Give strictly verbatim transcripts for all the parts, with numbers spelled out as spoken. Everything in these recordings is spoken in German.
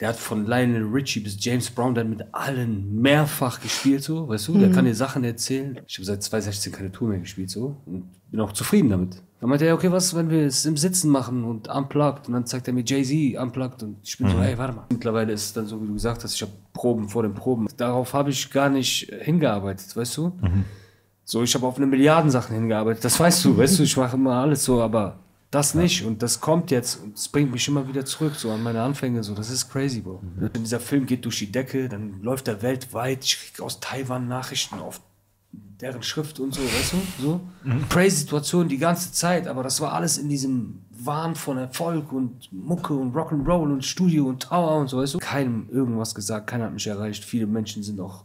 Der hat von Lionel Richie bis James Brown dann mit allen mehrfach gespielt, so, weißt du, mhm. der kann dir Sachen erzählen. Ich habe seit zweitausendsechzehn keine Tour mehr gespielt, so, und bin auch zufrieden damit. Dann meinte er, okay, was, wenn wir es im Sitzen machen und unplugged, und dann zeigt er mir Jay-Z unplugged und ich bin mhm. so, ey, warte mal. Mittlerweile ist es dann so, wie du gesagt hast, ich habe Proben vor den Proben. Darauf habe ich gar nicht hingearbeitet, weißt du. Mhm. So, ich habe auf eine Milliarden Sachen hingearbeitet, das weißt du, weißt du, ich mache immer alles so, aber das nicht und das kommt jetzt und es bringt mich immer wieder zurück, so an meine Anfänge, so, das ist crazy, Bro. Mhm. Wenn dieser Film geht durch die Decke, dann läuft er weltweit, ich kriege aus Taiwan Nachrichten auf deren Schrift und so, weißt du, so. Mhm. Crazy Situation die ganze Zeit, aber das war alles in diesem Wahn von Erfolg und Mucke und Rock'n'Roll und Studio und Tower und so, weißt du. Keinem irgendwas gesagt, keiner hat mich erreicht, viele Menschen sind auch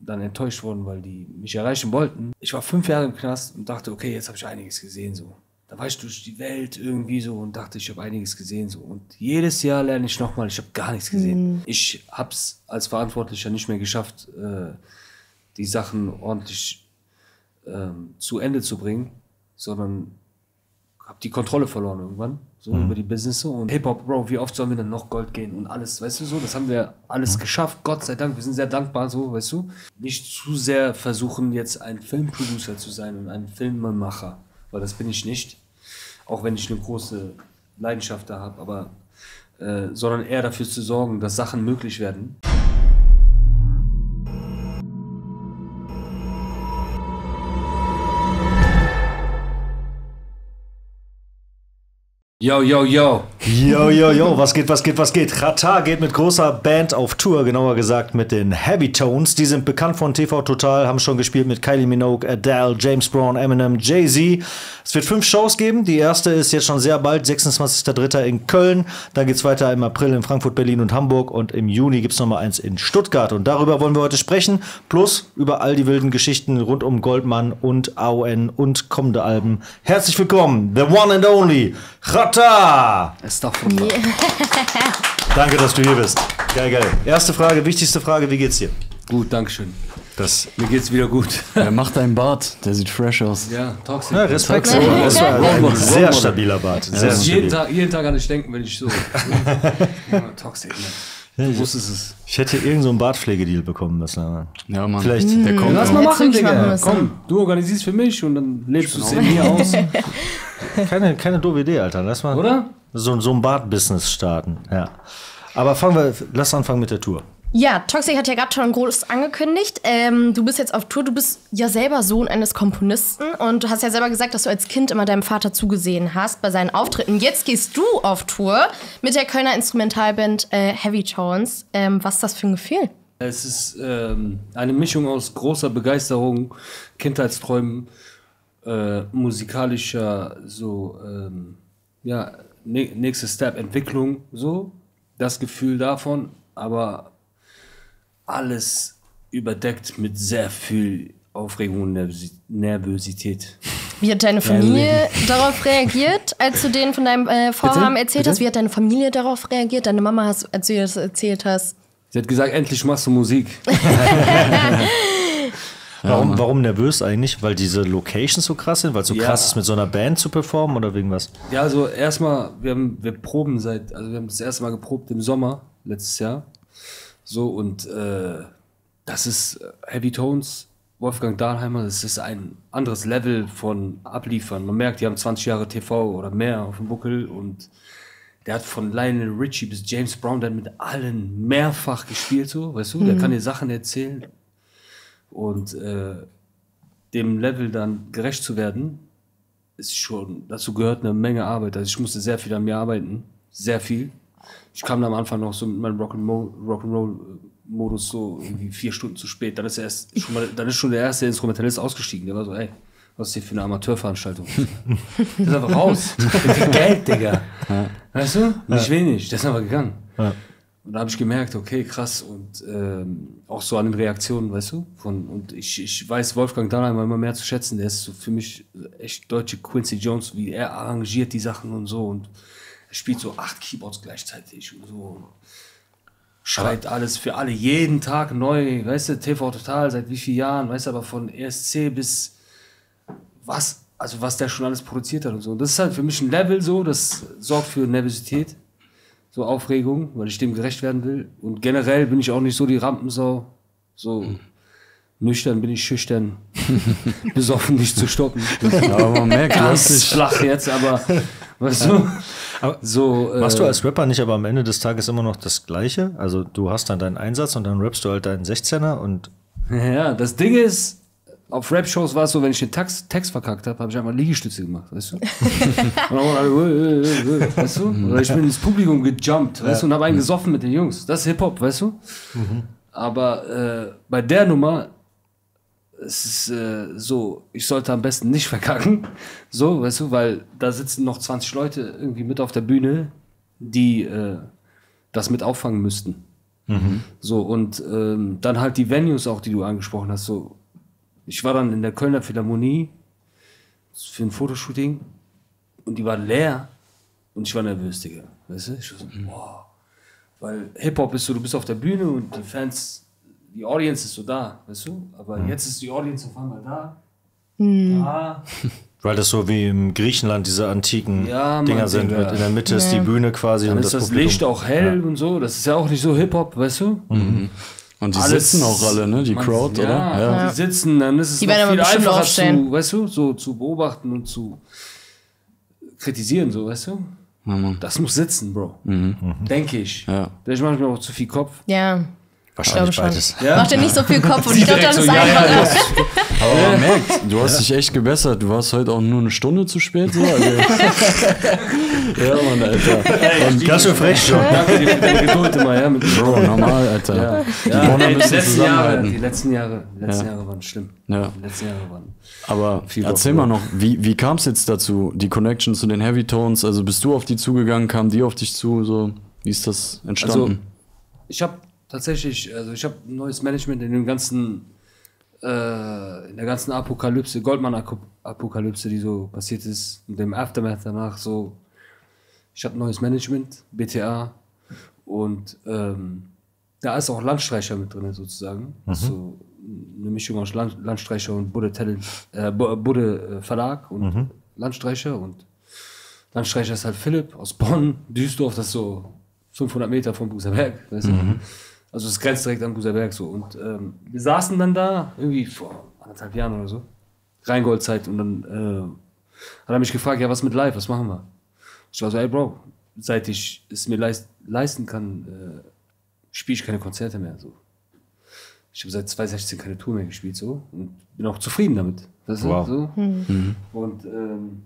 dann enttäuscht worden, weil die mich erreichen wollten. Ich war fünf Jahre im Knast und dachte, okay, jetzt habe ich einiges gesehen, so. Da war ich durch die Welt irgendwie so und dachte, ich habe einiges gesehen, so. Und jedes Jahr lerne ich nochmal, ich habe gar nichts gesehen. Mhm. Ich habe es als Verantwortlicher nicht mehr geschafft, äh, die Sachen ordentlich ähm, zu Ende zu bringen, sondern habe die Kontrolle verloren irgendwann, so mhm. über die Business und Hip-Hop, Bro, wie oft sollen wir denn noch Gold gehen und alles, weißt du, so, das haben wir alles geschafft, Gott sei Dank, wir sind sehr dankbar, so, weißt du. Nicht zu sehr versuchen, jetzt ein Filmproducer zu sein und ein Filmemacher, weil das bin ich nicht, auch wenn ich eine große Leidenschaft da habe, aber, äh, sondern eher dafür zu sorgen, dass Sachen möglich werden. Yo, yo, yo. Yo, yo, yo. Was geht, was geht, was geht? XATAR geht mit großer Band auf Tour, genauer gesagt mit den Heavytones. Die sind bekannt von T V Total, haben schon gespielt mit Kylie Minogue, Adele, James Brown, Eminem, Jay-Z. Es wird fünf Shows geben. Die erste ist jetzt schon sehr bald, sechsundzwanzigster dritter in Köln. Dann geht es weiter im April in Frankfurt, Berlin und Hamburg. Und im Juni gibt es nochmal eins in Stuttgart. Und darüber wollen wir heute sprechen. Plus über all die wilden Geschichten rund um Goldmann und A O N und kommende Alben. Herzlich willkommen, the one and only XATAR. Ist doch yeah. Danke, dass du hier bist. Geil, geil. Erste Frage, wichtigste Frage, wie geht's dir? Gut, danke schön. Das Mir geht's wieder gut. Er macht einen Bart, der sieht fresh aus. Ja, Toxik. Ja, Respekt. Toxik. Das war ein sehr stabiler Bart. Sehr ja, stabil. jeden, Tag, jeden Tag an dich denken, wenn ich so... ja, Toxik, ne? Du wusstest es. Ich hätte irgend so einen Bartpflegedeal bekommen, das war. Ja, Mann. Vielleicht. Der kommt. Lass mal machen, Digga. Komm, du organisierst für mich und dann lebst du es in mir aus. Keine, keine doofe Idee, Alter. Lass mal Oder? So, so ein Bart-Business starten. Ja. Aber fangen wir, lass anfangen mit der Tour. Ja, Toxik hat ja gerade schon groß angekündigt. Ähm, du bist jetzt auf Tour, du bist ja selber Sohn eines Komponisten und du hast ja selber gesagt, dass du als Kind immer deinem Vater zugesehen hast bei seinen Auftritten. Jetzt gehst du auf Tour mit der Kölner Instrumentalband äh, Heavytones. Ähm, was ist das für ein Gefühl? Es ist ähm, eine Mischung aus großer Begeisterung, Kindheitsträumen, äh, musikalischer, so, ähm, ja, nächste Step, Entwicklung, so, das Gefühl davon, aber alles überdeckt mit sehr viel Aufregung und Nervosität. Wie hat deine Familie darauf reagiert, als du denen von deinem äh, Vorhaben Bitte? erzählt Bitte? hast? Wie hat deine Familie darauf reagiert? Deine Mama, hast, als du ihr das erzählt hast? Sie hat gesagt, endlich machst du Musik. warum, warum nervös eigentlich? Weil diese Locations so krass sind? Weil es so ja. krass ist, mit so einer Band zu performen oder wegen was? Ja, also erstmal, wir, wir proben seit, also wir haben das erste Mal geprobt im Sommer letztes Jahr. So, und äh, das ist Heavytones, Wolfgang Dalheimer, das ist ein anderes Level von Abliefern. Man merkt, die haben zwanzig Jahre T V oder mehr auf dem Buckel und der hat von Lionel Richie bis James Brown dann mit allen mehrfach gespielt, so, weißt du, mhm. der kann dir Sachen erzählen. Und äh, dem Level dann gerecht zu werden, ist schon, dazu gehört eine Menge Arbeit. Also ich musste sehr viel an mir arbeiten, sehr viel. Ich kam am Anfang noch so mit meinem Rock'n'Roll-Modus so irgendwie vier Stunden zu spät. Dann ist, erst schon mal, dann ist schon der erste Instrumentalist ausgestiegen. Der war so, ey, was ist hier für eine Amateurveranstaltung? Der ist einfach raus. Der kriegt Geld, Digga. Ja. Weißt du? Nicht ja. wenig. Der ist einfach gegangen. Ja. Und da habe ich gemerkt, okay, krass. Und ähm, auch so an den Reaktionen, weißt du? Von, und ich, ich weiß Wolfgang Dalheimer immer mehr zu schätzen. Der ist so für mich echt deutsche Quincy Jones, wie er arrangiert die Sachen und so. Und er spielt so acht Keyboards gleichzeitig und so. Schreit alles für alle, jeden Tag neu. Weißt du, T V Total, seit wie vielen Jahren, weißt du, aber von E S C bis was, also was der schon alles produziert hat und so. Und das ist halt für mich ein Level so, das sorgt für Nervosität. so Aufregung, weil ich dem gerecht werden will. Und generell bin ich auch nicht so die Rampensau. So mhm. nüchtern bin ich schüchtern, besoffen nicht zu stoppen. Aber man merkt, du hast dich flach jetzt, aber weißt du? Aber so, äh, machst du als Rapper nicht aber am Ende des Tages immer noch das Gleiche? Also du hast dann deinen Einsatz und dann rappst du halt deinen sechzehner und... Ja, das Ding ist, auf Rap-Shows war es so, wenn ich den Text, Text verkackt habe, habe ich einmal Liegestütze gemacht, weißt du? Und alle, weißt du? Oder ich bin ins Publikum gejumpt, weißt du? Und habe einen gesoffen mit den Jungs. Das ist Hip-Hop, weißt du? Mhm. Aber äh, bei der Nummer... Es ist äh, so, ich sollte am besten nicht verkacken, so, weißt du, weil da sitzen noch zwanzig Leute irgendwie mit auf der Bühne, die äh, das mit auffangen müssten. Mhm. So, und ähm, dann halt die Venues auch, die du angesprochen hast, so, ich war dann in der Kölner Philharmonie für ein Fotoshooting und die war leer und ich war nervös, Digga, weißt du, ich war so, boah, weil Hip-Hop ist so, du bist auf der Bühne und die Fans... Die Audience ist so da, weißt du? Aber mhm. jetzt ist die Audience auf einmal da. Mhm. da. Weil das so wie im Griechenland diese antiken ja, Dinger Mann, sind. Digga. In der Mitte ja. ist die Bühne quasi. Dann und ist das, das Licht auch hell ja. und so. Das ist ja auch nicht so Hip-Hop, weißt du? Mhm. Und die Alles, sitzen auch alle, ne? Die man, Crowd, ja, oder? Ja, ja, die sitzen. Dann ist es die noch viel einfacher zu, weißt du? So zu beobachten und zu kritisieren, so, weißt du? Mhm. Das muss sitzen, Bro. Mhm. Denke ich. Ja. Vielleicht mache ich mir auch zu viel Kopf. Ja. Wahrscheinlich beides. Ja? Macht dir nicht so viel Kopf und ich glaube, das so, ist ja, einfach. Ja, aber man ja. merkt, du hast ja. dich echt gebessert. Du warst heute auch nur eine Stunde zu spät. So. Also, ja, Mann, Alter. Ja, und ganz schön frech schon. Danke dir für deine Geduld immer. Ja, mit Bro, normal, Alter. Ja. Die, ja. Die, ja. Die, letzten Jahre, die letzten Jahre die letzten ja. Jahre waren schlimm. Ja. Die letzten Jahre waren aber viel erzähl Bock, mal noch, wie, wie kam es jetzt dazu, die Connection zu den Heavytones? Also bist du auf die zugegangen, kamen die auf dich zu? So? Wie ist das entstanden? Also, ich habe Tatsächlich, also ich habe ein neues Management in dem ganzen, äh, in der ganzen Apokalypse, Goldmann-Apokalypse, die so passiert ist, in dem Aftermath danach, so, ich habe ein neues Management, B T A, und ähm, da ist auch Landstreicher mit drin, sozusagen, mhm. so eine Mischung aus Land, Landstreicher und Budde, Talent, äh, Budde Verlag und mhm. Landstreicher, und Landstreicher ist halt Philipp aus Bonn, Duisdorf, das ist so fünfhundert Meter vom Buserberg, weißt du? Mhm. Also es grenzt direkt am Buserberg so. Und ähm, wir saßen dann da, irgendwie vor anderthalb Jahren oder so, Rheingold-Zeit, und dann äh, hat er mich gefragt, ja, was mit live, was machen wir? Ich war so, ey Bro, seit ich es mir leist, leisten kann, äh, spiele ich keine Konzerte mehr. So. Ich habe seit zweitausendsechzehn keine Tour mehr gespielt, so, und bin auch zufrieden damit. Weißt du? Wow. So. Mhm. Und ähm,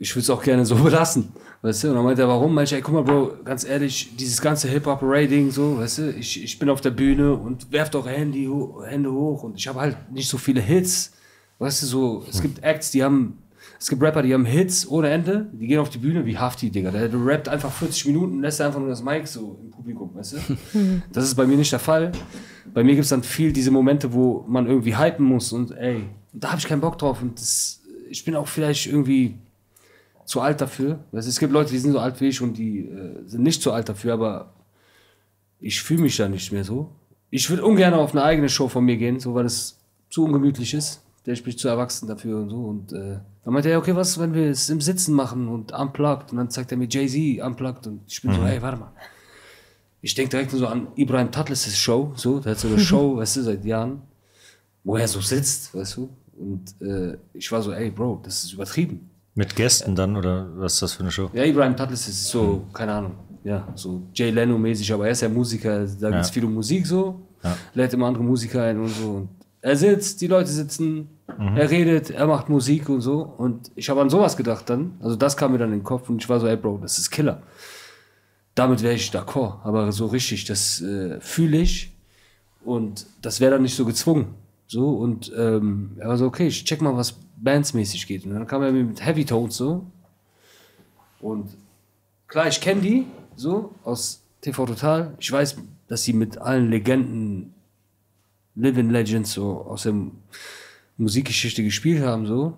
ich würde es auch gerne so belassen, weißt du? Und dann meinte er, warum? Meinte ich, ey, guck mal, Bro, ganz ehrlich, dieses ganze Hip-Hop-Rating, so, weißt du, ich, ich bin auf der Bühne und werft auch Handy, Hände hoch und ich habe halt nicht so viele Hits, weißt du, so, es gibt Acts, die haben, es gibt Rapper, die haben Hits ohne Ende, die gehen auf die Bühne wie Hafti, Digga, der rappt einfach vierzig Minuten, lässt einfach nur das Mic so im Publikum, weißt du? Das ist bei mir nicht der Fall. Bei mir gibt es dann viel diese Momente, wo man irgendwie hypen muss und ey, da habe ich keinen Bock drauf und das, ich bin auch vielleicht irgendwie zu alt dafür. Weißt, es gibt Leute, die sind so alt wie ich und die äh, sind nicht so alt dafür, aber ich fühle mich da nicht mehr so. Ich würde ungern auf eine eigene Show von mir gehen, so, weil es zu ungemütlich ist. Ich bin zu erwachsen dafür und so. Und äh, dann meinte er, okay, was, wenn wir es im Sitzen machen und unplugged? Und dann zeigt er mir Jay-Z unplugged und ich bin mhm. so, ey, warte mal. Ich denke direkt so an Ibrahim Tatlis' Show, so, der hat so eine Show, weißt du, seit Jahren, wo er so sitzt, weißt du. Und äh, ich war so, ey, Bro, das ist übertrieben. Mit Gästen dann, oder was ist das für eine Show? Ja, Ibrahim Tatlis ist so, keine Ahnung, ja, so Jay Leno-mäßig, aber er ist ja Musiker, da geht es ja. viel um Musik so, ja. lädt immer andere Musiker ein und so. Und er sitzt, die Leute sitzen, mhm. er redet, er macht Musik und so. Und ich habe an sowas gedacht dann, also das kam mir dann in den Kopf und ich war so, ey Bro, das ist Killer. Damit wäre ich d'accord, aber so richtig, das äh, fühle ich und das wäre dann nicht so gezwungen. So, und ähm, er war so, okay, ich check mal, was bandsmäßig geht. Und dann kam er mit Heavytones so. Und klar, ich kenne die so aus T V Total. Ich weiß, dass sie mit allen Legenden, Living Legends so aus der Musikgeschichte gespielt haben. So.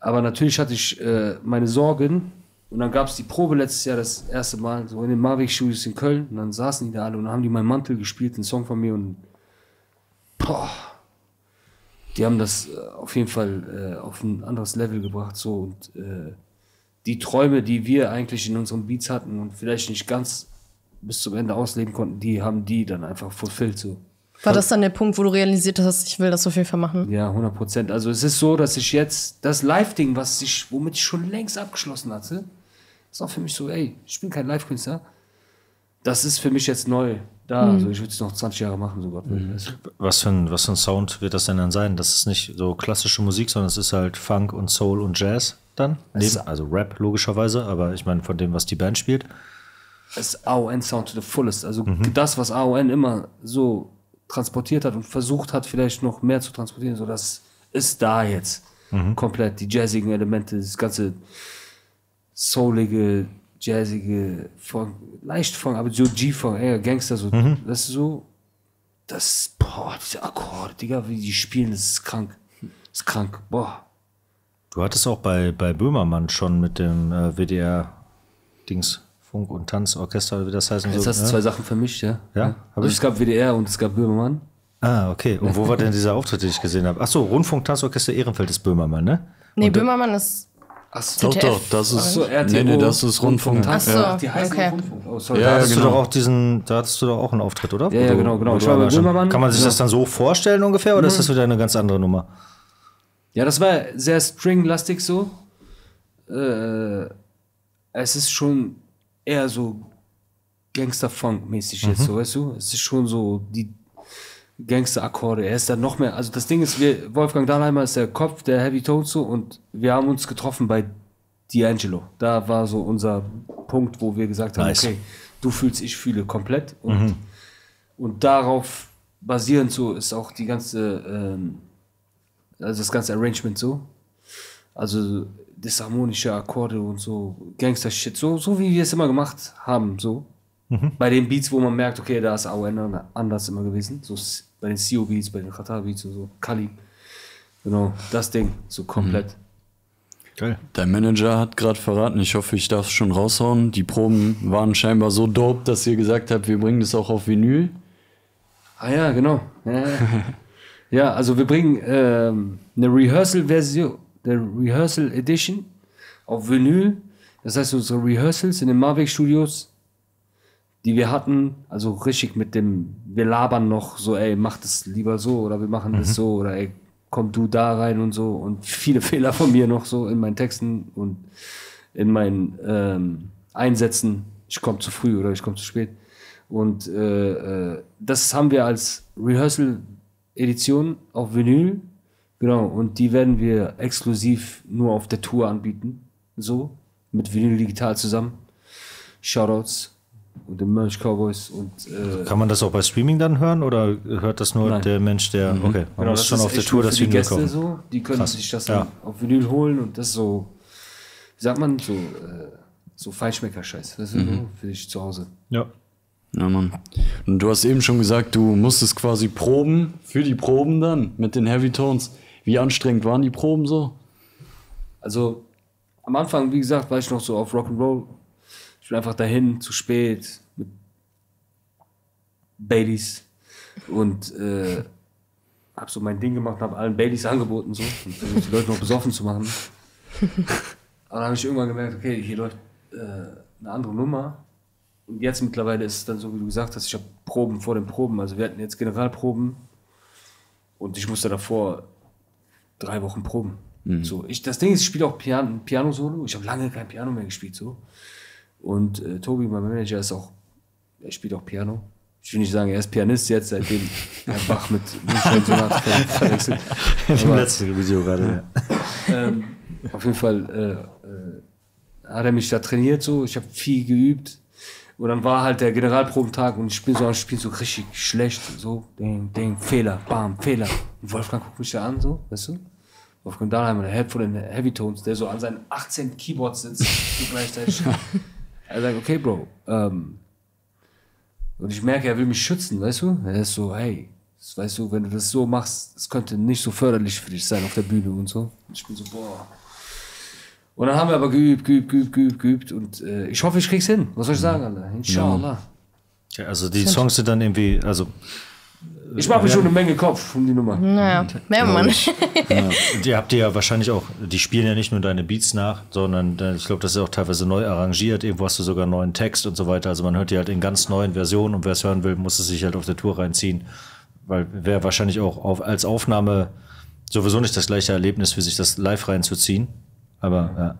Aber natürlich hatte ich äh, meine Sorgen. Und dann gab es die Probe letztes Jahr das erste Mal so in den Mavic Studios in Köln. Und dann saßen die da alle und dann haben die meinen Mantel gespielt, einen Song von mir. Und boah, die haben das auf jeden Fall äh, auf ein anderes Level gebracht so und äh, die Träume, die wir eigentlich in unseren Beats hatten und vielleicht nicht ganz bis zum Ende ausleben konnten, die haben die dann einfach fulfilled so. War das dann der Punkt, wo du realisiert hast, ich will das auf jeden Fall machen? Ja, hundert Prozent. Also es ist so, dass ich jetzt das Live-Ding, was ich, womit ich schon längst abgeschlossen hatte, ist auch für mich so, ey, ich bin kein Live-Künstler. Das ist für mich jetzt neu da. Mhm. Also ich würde es noch zwanzig Jahre machen, so Gott will. Mhm. Was für ein, was für ein Sound wird das denn dann sein? Das ist nicht so klassische Musik, sondern es ist halt Funk und Soul und Jazz dann. Neben, also Rap logischerweise, aber ich meine von dem, was die Band spielt. Das ist A O N-Sound to the fullest. Also mhm. das, was A O N immer so transportiert hat und versucht hat, vielleicht noch mehr zu transportieren, so das ist da jetzt mhm. komplett. Die jazzigen Elemente, das ganze soulige, jazzige Funk, leicht Funk, aber so G-Funk, eher Gangster, so, mhm. das ist so, das, boah, diese Akkorde, Digga, wie die spielen, das ist krank, das ist krank, boah. Du hattest auch bei, bei Böhmermann schon mit dem äh, W D R-Dings, Funk- und Tanzorchester, wie das heißt. Jetzt so, hast du ja? zwei Sachen vermischt, ja. ja? ja. Also es gab W D R und es gab Böhmermann. Ah, okay. Und wo war denn dieser Auftritt, den ich gesehen habe? Achso, Rundfunk-Tanzorchester Ehrenfeld ist Böhmermann, ne? Nee, und Böhmermann ist Achso, doch, doch, das ist, so, nee, nee, das ist Rundfunk. Achso, ja. Die heißen okay. Rundfunk. Oh, sorry. Ja, da, hattest genau. du doch auch diesen, da hattest du doch auch einen Auftritt, oder? Ja, ja genau, genau. Ich war bei Böhmermann. Kann man sich ja. das dann so vorstellen ungefähr, oder mhm. ist das wieder eine ganz andere Nummer? Ja, das war sehr stringlastig so. Äh, es ist schon eher so Gangster-Funk-mäßig mhm. jetzt, so, weißt du? Es ist schon so die Gangster-Akkorde. Er ist dann noch mehr, also das Ding ist, wir, Wolfgang Dalheimer ist der Kopf der Heavytones so und wir haben uns getroffen bei D'Angelo. Da war so unser Punkt, wo wir gesagt haben, nice. Okay, du fühlst, ich fühle komplett und, mhm. und darauf basierend so ist auch die ganze, ähm, also das ganze Arrangement so. Also disharmonische Akkorde und so Gangster-Shit, so, so wie wir es immer gemacht haben, so. Mhm. Bei den Beats, wo man merkt, okay, da ist A O N anders immer gewesen, so bei den C E O Beats, bei den XATAR Beats und so, Kalim, genau, das Ding, so komplett. Mhm. Geil. Dein Manager hat gerade verraten, ich hoffe, ich darf es schon raushauen, die Proben waren scheinbar so dope, dass ihr gesagt habt, wir bringen das auch auf Vinyl. Ah ja, genau. Ja, ja also wir bringen ähm, eine Rehearsal-Version, der Rehearsal Edition auf Vinyl. Das heißt, unsere Rehearsals in den Mavic Studios, die wir hatten, also richtig mit dem, wir labern noch so, ey, mach das lieber so oder wir machen mhm. das so oder ey, komm du da rein und so und viele Fehler von mir noch so in meinen Texten und in meinen ähm, Einsätzen. Ich komme zu früh oder ich komme zu spät. Und äh, äh, das haben wir als Rehearsal Edition auf Vinyl. Genau, und die werden wir exklusiv nur auf der Tour anbieten. So, mit Vinyl Digital zusammen. Shoutouts und den Merch Cowboys. Und, äh, kann man das auch bei Streaming dann hören oder hört das nur nein. der Mensch, der. Mhm. Okay, man genau, muss schon auf der Tour das Vinyl kaufen. So, die können krass. Sich das dann ja. auf Vinyl holen und das so, wie sagt man, so, äh, so Feinschmecker-Scheiß. Das ist mhm. für dich zu Hause. Ja. Ja, Mann. Und du hast eben schon gesagt, du musstest quasi proben, für die Proben dann mit den Heavytones. Wie anstrengend waren die Proben so? Also am Anfang, wie gesagt, war ich noch so auf Rock'n'Roll. Ich bin einfach dahin, zu spät, mit Baileys und äh, hab so mein Ding gemacht, hab allen Baileys angeboten, so, um die Leute noch besoffen zu machen. Aber dann habe ich irgendwann gemerkt, okay, hier läuft äh, eine andere Nummer. Und jetzt mittlerweile ist es dann so, wie du gesagt hast, ich habe Proben vor den Proben. Also wir hatten jetzt Generalproben und ich musste davor drei Wochen proben. Mhm. So, ich, das Ding ist, ich spiele auch Pian Piano-Solo. Ich habe lange kein Piano mehr gespielt. So. Und äh, Tobi, mein Manager, ist auch, er spielt auch Piano. Ich will nicht sagen, er ist Pianist jetzt, seitdem er Bach mit verwechselt. Im letzten Video gerade. ähm, auf jeden Fall äh, äh, hat er mich da trainiert. So. Ich habe viel geübt. Und dann war halt der Generalprobentag und ich bin so am Spielen so richtig schlecht, so, Ding, Ding, Fehler, Bam, Fehler. Und Wolfgang guckt mich da an, so, weißt du? Wolfgang Dalheimer, der Head von den Heavytones, der so an seinen achtzehn Keyboards sitzt und gleichzeitig. Er sagt, okay, Bro, ähm, und ich merke, er will mich schützen, weißt du? Er ist so, hey, das, weißt du, wenn du das so machst, es könnte nicht so förderlich für dich sein auf der Bühne und so. Und ich bin so, boah. Und dann haben wir aber geübt, geübt, geübt, geübt, geübt und äh, ich hoffe, ich krieg's hin. Was soll ich sagen, Alter? Inshallah. Ja, also die Songs sind dann irgendwie, also Ich mache mir schon eine Menge Kopf um die Nummer. Naja, mehr Mann. Ja. Und ihr habt ja wahrscheinlich auch, die spielen ja nicht nur deine Beats nach, sondern ich glaube, das ist auch teilweise neu arrangiert. Irgendwo hast du sogar einen neuen Text und so weiter. Also man hört die halt in ganz neuen Versionen und wer es hören will, muss es sich halt auf der Tour reinziehen. Weil wäre wahrscheinlich auch auf, als Aufnahme sowieso nicht das gleiche Erlebnis, für sich das live reinzuziehen. Aber ja.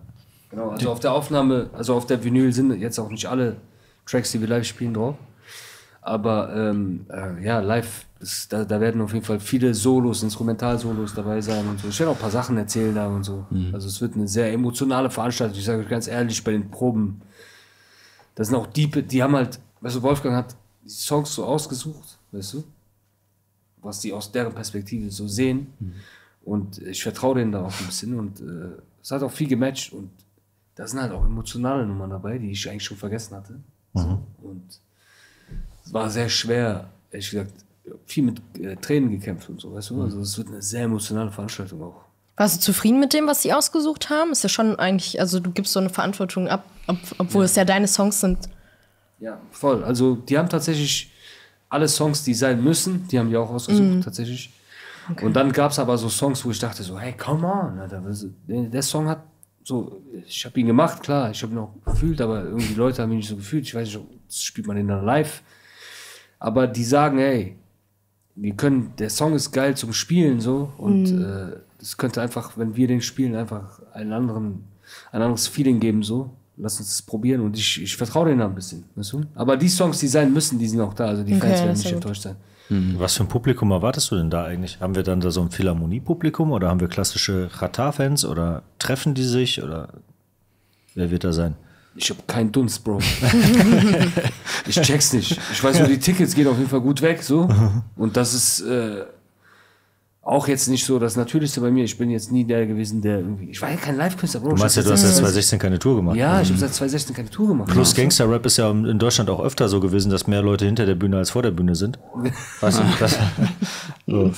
Genau, also auf der Aufnahme, also auf der Vinyl sind jetzt auch nicht alle Tracks, die wir live spielen, drauf. Aber ähm, äh, ja, live, ist, da, da werden auf jeden Fall viele Solos, Instrumentalsolos dabei sein und so. Ich werde auch ein paar Sachen erzählen da und so. Mhm. Also es wird eine sehr emotionale Veranstaltung. Ich sage euch ganz ehrlich, bei den Proben, das sind auch Diepe, die haben halt, weißt du, Wolfgang hat die Songs so ausgesucht, weißt du, was die aus deren Perspektive so sehen. Mhm. Und ich vertraue denen da auch ein bisschen und äh, es hat auch viel gematcht und da sind halt auch emotionale Nummern dabei, die ich eigentlich schon vergessen hatte. Mhm. Und es war sehr schwer, ehrlich gesagt, viel mit äh, Tränen gekämpft und so, weißt du? Also es wird eine sehr emotionale Veranstaltung auch. Warst du zufrieden mit dem, was sie ausgesucht haben? Ist ja schon eigentlich, also du gibst so eine Verantwortung ab, ob, obwohl ja. es ja deine Songs sind. Ja, voll. Also die haben tatsächlich alle Songs, die sein müssen, die haben die auch ausgesucht, mhm. tatsächlich. Okay. Und dann gab es aber so Songs, wo ich dachte so, hey, come on, Alter, der Song hat so, ich habe ihn gemacht, klar, ich habe ihn auch gefühlt, aber irgendwie Leute haben ihn nicht so gefühlt. Ich weiß nicht, spielt man den dann live? Aber die sagen, hey, wir können, der Song ist geil zum Spielen so und mhm. äh, das könnte einfach, wenn wir den spielen, einfach einen anderen, ein anderes Feeling geben so. Lass uns das probieren und ich, ich vertraue denen da ein bisschen, weißt du? Aber die Songs, die sein müssen, die sind auch da, also die okay, Fans werden nicht enttäuscht sein. Was für ein Publikum erwartest du denn da eigentlich? Haben wir dann da so ein Philharmonie-Publikum oder haben wir klassische Xatar-Fans oder treffen die sich oder wer wird da sein? Ich habe keinen Dunst, Bro. Ich check's nicht. Ich weiß nur, die Tickets gehen auf jeden Fall gut weg, so. Und das ist äh, auch jetzt nicht so das Natürlichste bei mir. Ich bin jetzt nie der gewesen, der irgendwie... Ich war ja kein Live-Künstler, Bro. Du meinst ja, du hast seit zwanzig sechzehn keine Tour gemacht. Ja, ich habe seit zwanzig sechzehn keine Tour gemacht. Plus Gangster-Rap ist ja in Deutschland auch öfter so gewesen, dass mehr Leute hinter der Bühne als vor der Bühne sind. Weißt du, das, so.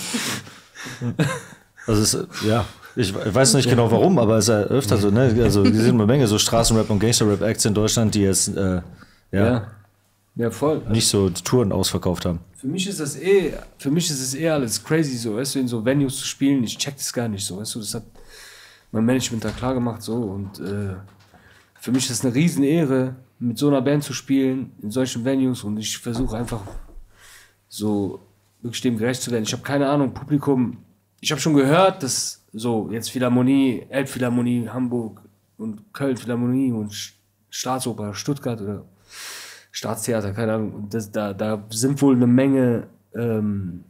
Also es, ja... Ich weiß nicht genau warum, aber es ist ja öfter so, ne? Also wir sind eine Menge so Straßenrap und Gangsterrap-Acts in Deutschland, die jetzt äh, ja, ja. Ja, voll. Also nicht so Touren ausverkauft haben. Für mich ist das eh, für mich ist es eh alles crazy, so, weißt du, in so Venues zu spielen, ich check das gar nicht so, weißt du, das hat mein Management da klar gemacht so und äh, für mich ist das eine riesen Ehre, mit so einer Band zu spielen, in solchen Venues und ich versuche einfach so wirklich dem gerecht zu werden. Ich habe keine Ahnung, Publikum, ich habe schon gehört, dass so, jetzt Philharmonie, Elbphilharmonie, Hamburg und Köln Philharmonie und Sch Staatsoper, Stuttgart oder Staatstheater, keine Ahnung. Und das, da, da sind wohl eine Menge ähm,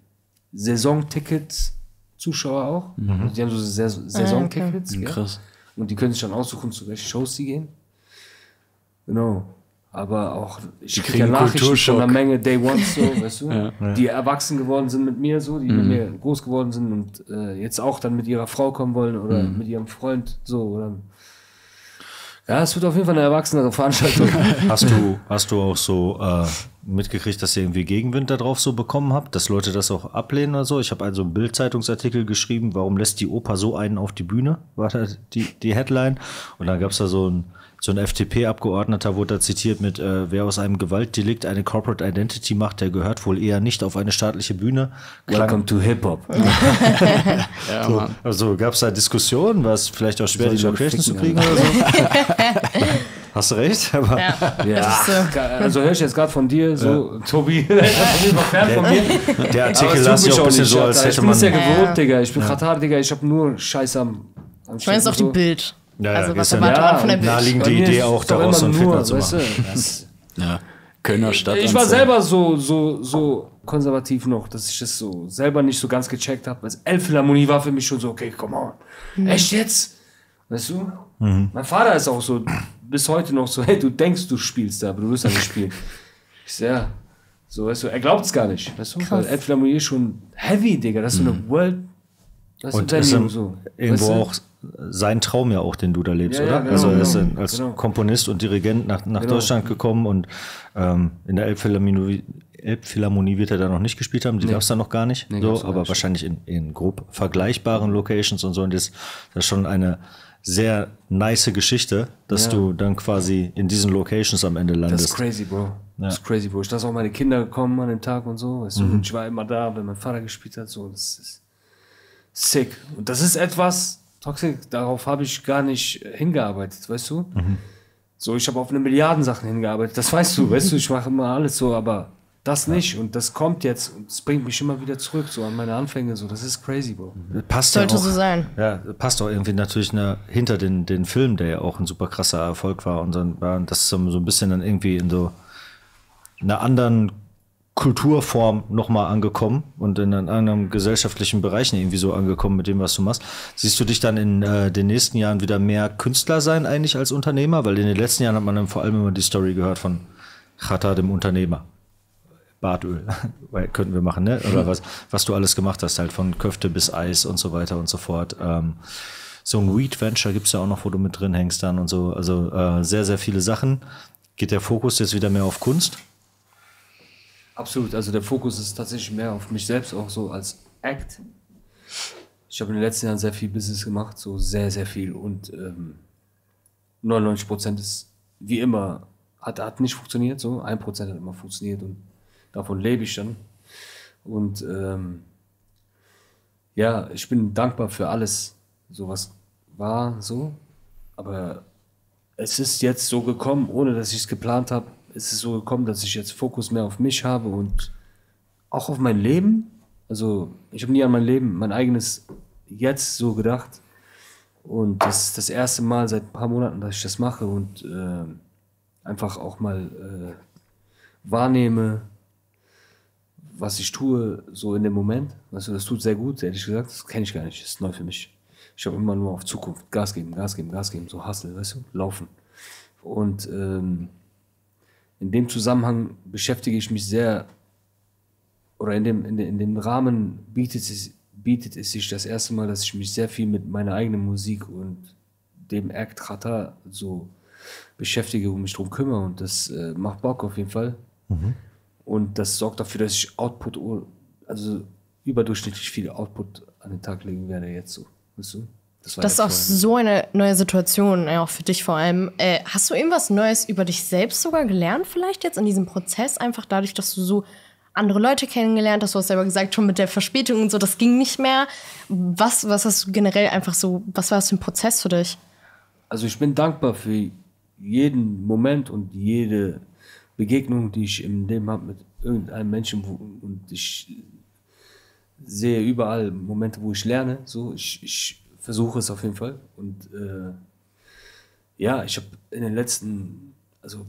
Saisontickets, Zuschauer auch. Mhm. Also die haben so Saison Saisontickets. Okay. Krass. Und die können sich dann aussuchen, zu welchen Shows sie gehen. Genau. Aber auch, ich kriege krieg ja Nachrichten von einer Menge Day Ones, so, weißt du, ja, ja. die erwachsen geworden sind mit mir, so, die mhm. mit mir groß geworden sind und äh, jetzt auch dann mit ihrer Frau kommen wollen oder mhm. mit ihrem Freund, so, oder. Ja, es wird auf jeden Fall eine erwachsenere Veranstaltung. Hast du, hast du auch so äh, mitgekriegt, dass ihr irgendwie Gegenwind da drauf so bekommen habt, dass Leute das auch ablehnen oder so? Ich habe also einen Bild-Zeitungsartikel geschrieben, warum lässt die Oper so einen auf die Bühne, war da die, die Headline. Und dann gab es da so ein So ein F D P-Abgeordneter wurde da zitiert mit, äh, wer aus einem Gewaltdelikt eine Corporate Identity macht, der gehört wohl eher nicht auf eine staatliche Bühne. Welcome to Hip-Hop. Ja, so, also gab es da Diskussionen, war es vielleicht auch schwer, die Locations zu kriegen oder so? Hast du recht? Aber ja. Ja. Also höre ich jetzt gerade von dir, so, ja. Tobi, ja. Von mir. Der Artikel las ich auch ein bisschen so, als hätte man... Ich bin es ja gewohnt, Digga. Ich bin Xatar, Digga. Ich habe nur Scheiß am... am ich meine, es ist auch die Bild. Ja, also ja, was erwartet man von der Bild? Naheliegende Idee auch, daraus so einen Fitner zu machen. Weißt du? Ja. Kölner Stadt. Ich war selber so, so, so konservativ noch, dass ich das so selber nicht so ganz gecheckt habe. Also Elbphilharmonie war für mich schon so, okay, come on. Mhm. Echt jetzt? Weißt du? Mhm. Mein Vater ist auch so, bis heute noch so, hey, du denkst, du spielst da, aber du wirst da nicht spielen. Ich sag, ja, so, weißt du, er glaubt es gar nicht. Weißt du? Weil Elbphilharmonie ist schon heavy, Digga. Das ist so eine mhm. World... Das und ist im, so. Irgendwo weißt du? Auch sein Traum ja auch, den du da lebst, ja, oder? Ja, genau, also er ist genau, als genau. Komponist und Dirigent nach, nach genau. Deutschland gekommen und ähm, in der Elbphilharmonie, Elbphilharmonie wird er da noch nicht gespielt haben, die nee. Gab es da noch gar nicht, nee, so, aber nicht. Wahrscheinlich in, in grob vergleichbaren Locations und so. Und das ist, das ist schon eine sehr nice Geschichte, dass ja. du dann quasi in diesen Locations am Ende landest. Das ist crazy, Bro. Ja. Das ist crazy, Bro. Da sind auch meine Kinder gekommen an dem Tag und so. Weißt mhm. du? Und ich war immer da, wenn mein Vater gespielt hat. So. Das ist sick. Und das ist etwas, Toxik, darauf habe ich gar nicht hingearbeitet, weißt du? Mhm. So, ich habe auf eine Milliarden Sachen hingearbeitet, das weißt du, weißt du, ich mache immer alles so, aber das nicht und das kommt jetzt und es bringt mich immer wieder zurück, so an meine Anfänge, so, das ist crazy, Bro. Passt Sollte ja auch, so sein. Ja, passt auch irgendwie natürlich eine, hinter den, den Film, der ja auch ein super krasser Erfolg war und dann war das so ein bisschen dann irgendwie in so einer anderen Kulturform nochmal angekommen und in anderen gesellschaftlichen Bereichen irgendwie so angekommen mit dem, was du machst. Siehst du dich dann in äh, den nächsten Jahren wieder mehr Künstler sein eigentlich als Unternehmer? Weil in den letzten Jahren hat man dann vor allem immer die Story gehört von Xatar, dem Unternehmer. Bartöl, könnten wir machen, ne? Oder was, was du alles gemacht hast, halt von Köfte bis Eis und so weiter und so fort. Ähm, so ein Weed-Venture gibt es ja auch noch, wo du mit drin hängst dann und so. Also äh, sehr, sehr viele Sachen. Geht der Fokus jetzt wieder mehr auf Kunst? Absolut, also der Fokus ist tatsächlich mehr auf mich selbst, auch so als Act. Ich habe in den letzten Jahren sehr viel Business gemacht, so sehr, sehr viel und ähm, neunundneunzig Prozent ist, wie immer, hat, hat nicht funktioniert, so ein Prozent hat immer funktioniert und davon lebe ich dann. Und ähm, ja, ich bin dankbar für alles, so was war, so, aber es ist jetzt so gekommen, ohne dass ich es geplant habe. Es ist so gekommen, dass ich jetzt Fokus mehr auf mich habe und auch auf mein Leben. Also ich habe nie an mein Leben, mein eigenes jetzt so gedacht. Und das ist das erste Mal seit ein paar Monaten, dass ich das mache und äh, einfach auch mal äh, wahrnehme, was ich tue, so in dem Moment. Weißt du, das tut sehr gut, ehrlich gesagt. Das kenne ich gar nicht, das ist neu für mich. Ich habe immer nur auf Zukunft Gas geben, Gas geben, Gas geben, so Hustle, weißt du, laufen. Und ähm, in dem Zusammenhang beschäftige ich mich sehr, oder in dem, in dem, in dem Rahmen bietet es, bietet es sich das erste Mal, dass ich mich sehr viel mit meiner eigenen Musik und dem Act Xatar so beschäftige und mich drum kümmere. Und das äh, macht Bock auf jeden Fall. Mhm. Und das sorgt dafür, dass ich Output, also überdurchschnittlich viel Output an den Tag legen werde jetzt so. Weißt du? Das, das ist auch so eine neue Situation, ja, auch für dich vor allem. Äh, hast du irgendwas Neues über dich selbst sogar gelernt vielleicht jetzt in diesem Prozess? Einfach dadurch, dass du so andere Leute kennengelernt hast, du hast selber gesagt, schon mit der Verspätung und so, das ging nicht mehr. Was, was hast du generell einfach so, was war das für ein Prozess für dich? Also ich bin dankbar für jeden Moment und jede Begegnung, die ich im Leben habe mit irgendeinem Menschen, wo, und ich sehe überall Momente, wo ich lerne. So, ich, ich versuche es auf jeden Fall und äh, ja, ich habe in den letzten, also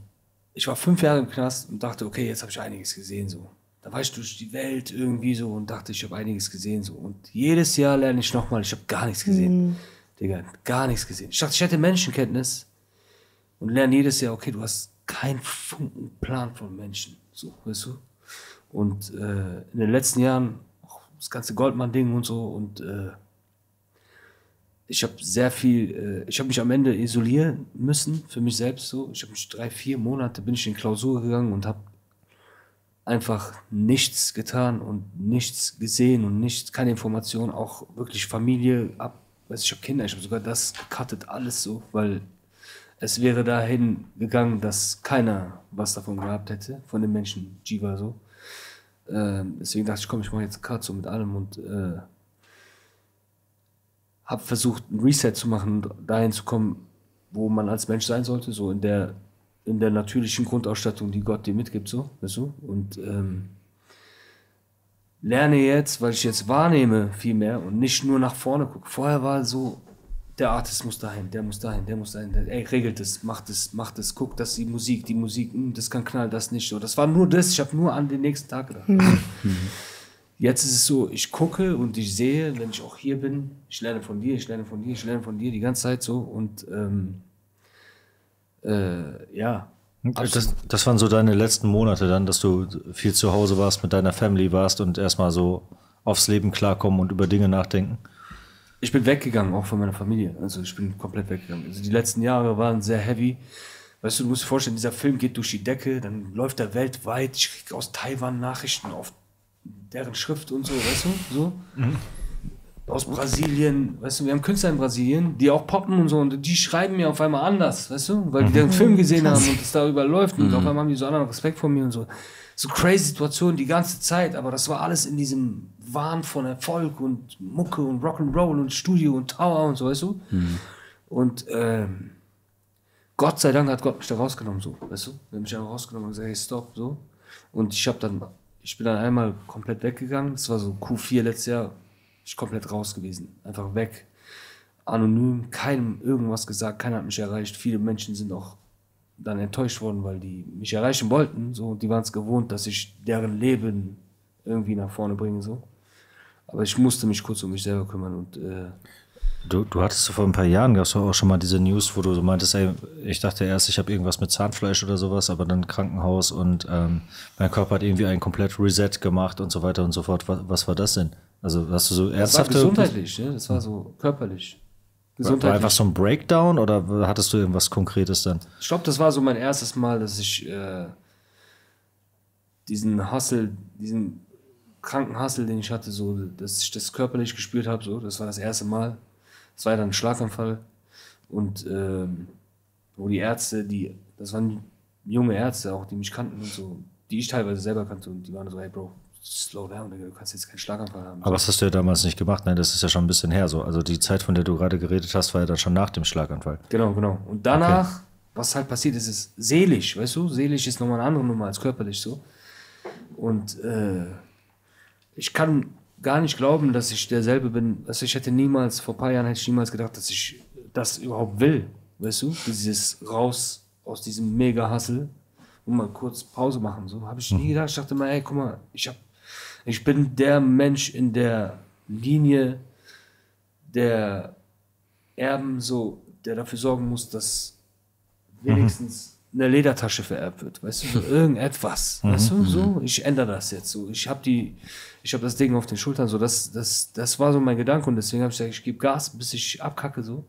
ich war fünf Jahre im Knast und dachte, okay, jetzt habe ich einiges gesehen so. Da war ich durch die Welt irgendwie so und dachte, ich habe einiges gesehen so und jedes Jahr lerne ich nochmal, ich habe gar nichts gesehen, mhm. Digga, gar nichts gesehen. Ich dachte, ich hätte Menschenkenntnis und lerne jedes Jahr, okay, du hast keinen Funken Plan von Menschen, so, weißt du? Und äh, in den letzten Jahren auch das ganze Goldmann-Ding und so und äh, ich habe sehr viel, ich habe mich am Ende isolieren müssen für mich selbst so. Ich habe mich drei, vier Monate bin ich in Klausur gegangen und habe einfach nichts getan und nichts gesehen und nichts, keine Informationen, auch wirklich Familie ab. Weißt, ich habe Kinder, ich habe sogar das gecuttet, alles so, weil es wäre dahin gegangen, dass keiner was davon gehabt hätte, von den Menschen, Jiva so. Ähm, deswegen dachte ich, komm, ich mache jetzt einen Cut so mit allem und äh, habe versucht, ein Reset zu machen, dahin zu kommen, wo man als Mensch sein sollte, so in der, in der natürlichen Grundausstattung, die Gott dir mitgibt, so, weißt du? Und ähm, lerne jetzt, weil ich jetzt wahrnehme viel mehr und nicht nur nach vorne gucke. Vorher war so, der Artist muss dahin, der muss dahin, der muss dahin, der, ey, regelt es, macht es, macht es, guckt, dass die Musik, die Musik, mh, das kann knallen, das nicht, so. Das war nur das, ich habe nur an den nächsten Tag gedacht. Jetzt ist es so, ich gucke und ich sehe, wenn ich auch hier bin, ich lerne von dir, ich lerne von dir, ich lerne von dir die ganze Zeit so und ähm, äh, ja. Das, das waren so deine letzten Monate dann, dass du viel zu Hause warst, mit deiner Family warst und erstmal so aufs Leben klarkommen und über Dinge nachdenken? Ich bin weggegangen, auch von meiner Familie, also ich bin komplett weggegangen. Also die letzten Jahre waren sehr heavy. Weißt du, du musst dir vorstellen, dieser Film geht durch die Decke, dann läuft er weltweit, ich kriege aus Taiwan Nachrichten auf deren Schrift und so, weißt du, so. Mhm. aus Brasilien, weißt du, wir haben Künstler in Brasilien, die auch poppen und so, und die schreiben mir auf einmal anders, weißt du, weil die den Film gesehen haben und es darüber läuft, und auf einmal haben die so anderen Respekt vor mir und so. So crazy Situationen die ganze Zeit, aber das war alles in diesem Wahn von Erfolg und Mucke und Rock'n'Roll und Studio und Tower und so, weißt du. Mhm. Und ähm, Gott sei Dank hat Gott mich da rausgenommen, so, weißt du. Er hat mich einfach rausgenommen und gesagt, hey, stopp, so. Und ich, hab dann, ich bin dann einmal komplett weggegangen, das war so Q vier letztes Jahr, ich komplett raus gewesen, einfach weg, anonym, keinem irgendwas gesagt, keiner hat mich erreicht, viele Menschen sind auch dann enttäuscht worden, weil die mich erreichen wollten, so, und die waren es gewohnt, dass ich deren Leben irgendwie nach vorne bringe, so. Aber ich musste mich kurz um mich selber kümmern und äh du, du hattest so vor ein paar Jahren, gab es auch schon mal diese News, wo du so meintest, ey, ich dachte erst, ich habe irgendwas mit Zahnfleisch oder sowas, aber dann Krankenhaus und ähm, mein Körper hat irgendwie einen komplett Reset gemacht und so weiter und so fort. Was, was war das denn? Also hast du so ernsthafte... Das war gesundheitlich, ne? Das war so körperlich. Gesundheitlich. War einfach so ein Breakdown oder hattest du irgendwas Konkretes dann? Ich glaube, das war so mein erstes Mal, dass ich äh, diesen Hustle, diesen kranken Hustle, den ich hatte, so, dass ich das körperlich gespürt habe, so, das war das erste Mal. Das war dann ein Schlaganfall und ähm, wo die Ärzte, die, das waren junge Ärzte auch, die mich kannten und so, die ich teilweise selber kannte, und die waren so, hey Bro, slow down, du kannst jetzt keinen Schlaganfall haben. Aber das hast du ja damals nicht gemacht, nein, das ist ja schon ein bisschen her so, also die Zeit, von der du gerade geredet hast, war ja dann schon nach dem Schlaganfall. Genau, genau. Und danach, okay, was halt passiert ist, ist seelisch, weißt du, seelisch ist nochmal eine andere Nummer als körperlich so. Und äh, ich kann gar nicht glauben, dass ich derselbe bin. Also ich hätte niemals, vor ein paar Jahren hätte ich niemals gedacht, dass ich das überhaupt will, weißt du? Dieses raus aus diesem Mega-Hustle und mal kurz Pause machen, so habe ich nie gedacht. Ich dachte mal, ey, guck mal, ich, hab, ich bin der Mensch in der Linie der Erben, so, der dafür sorgen muss, dass wenigstens eine Ledertasche vererbt wird, weißt du, irgendetwas, weißt du, so, ich ändere das jetzt, so, ich habe die, ich habe das Ding auf den Schultern, so, das, das, das war so mein Gedanke, und deswegen habe ich gesagt, ich gebe Gas, bis ich abkacke, so,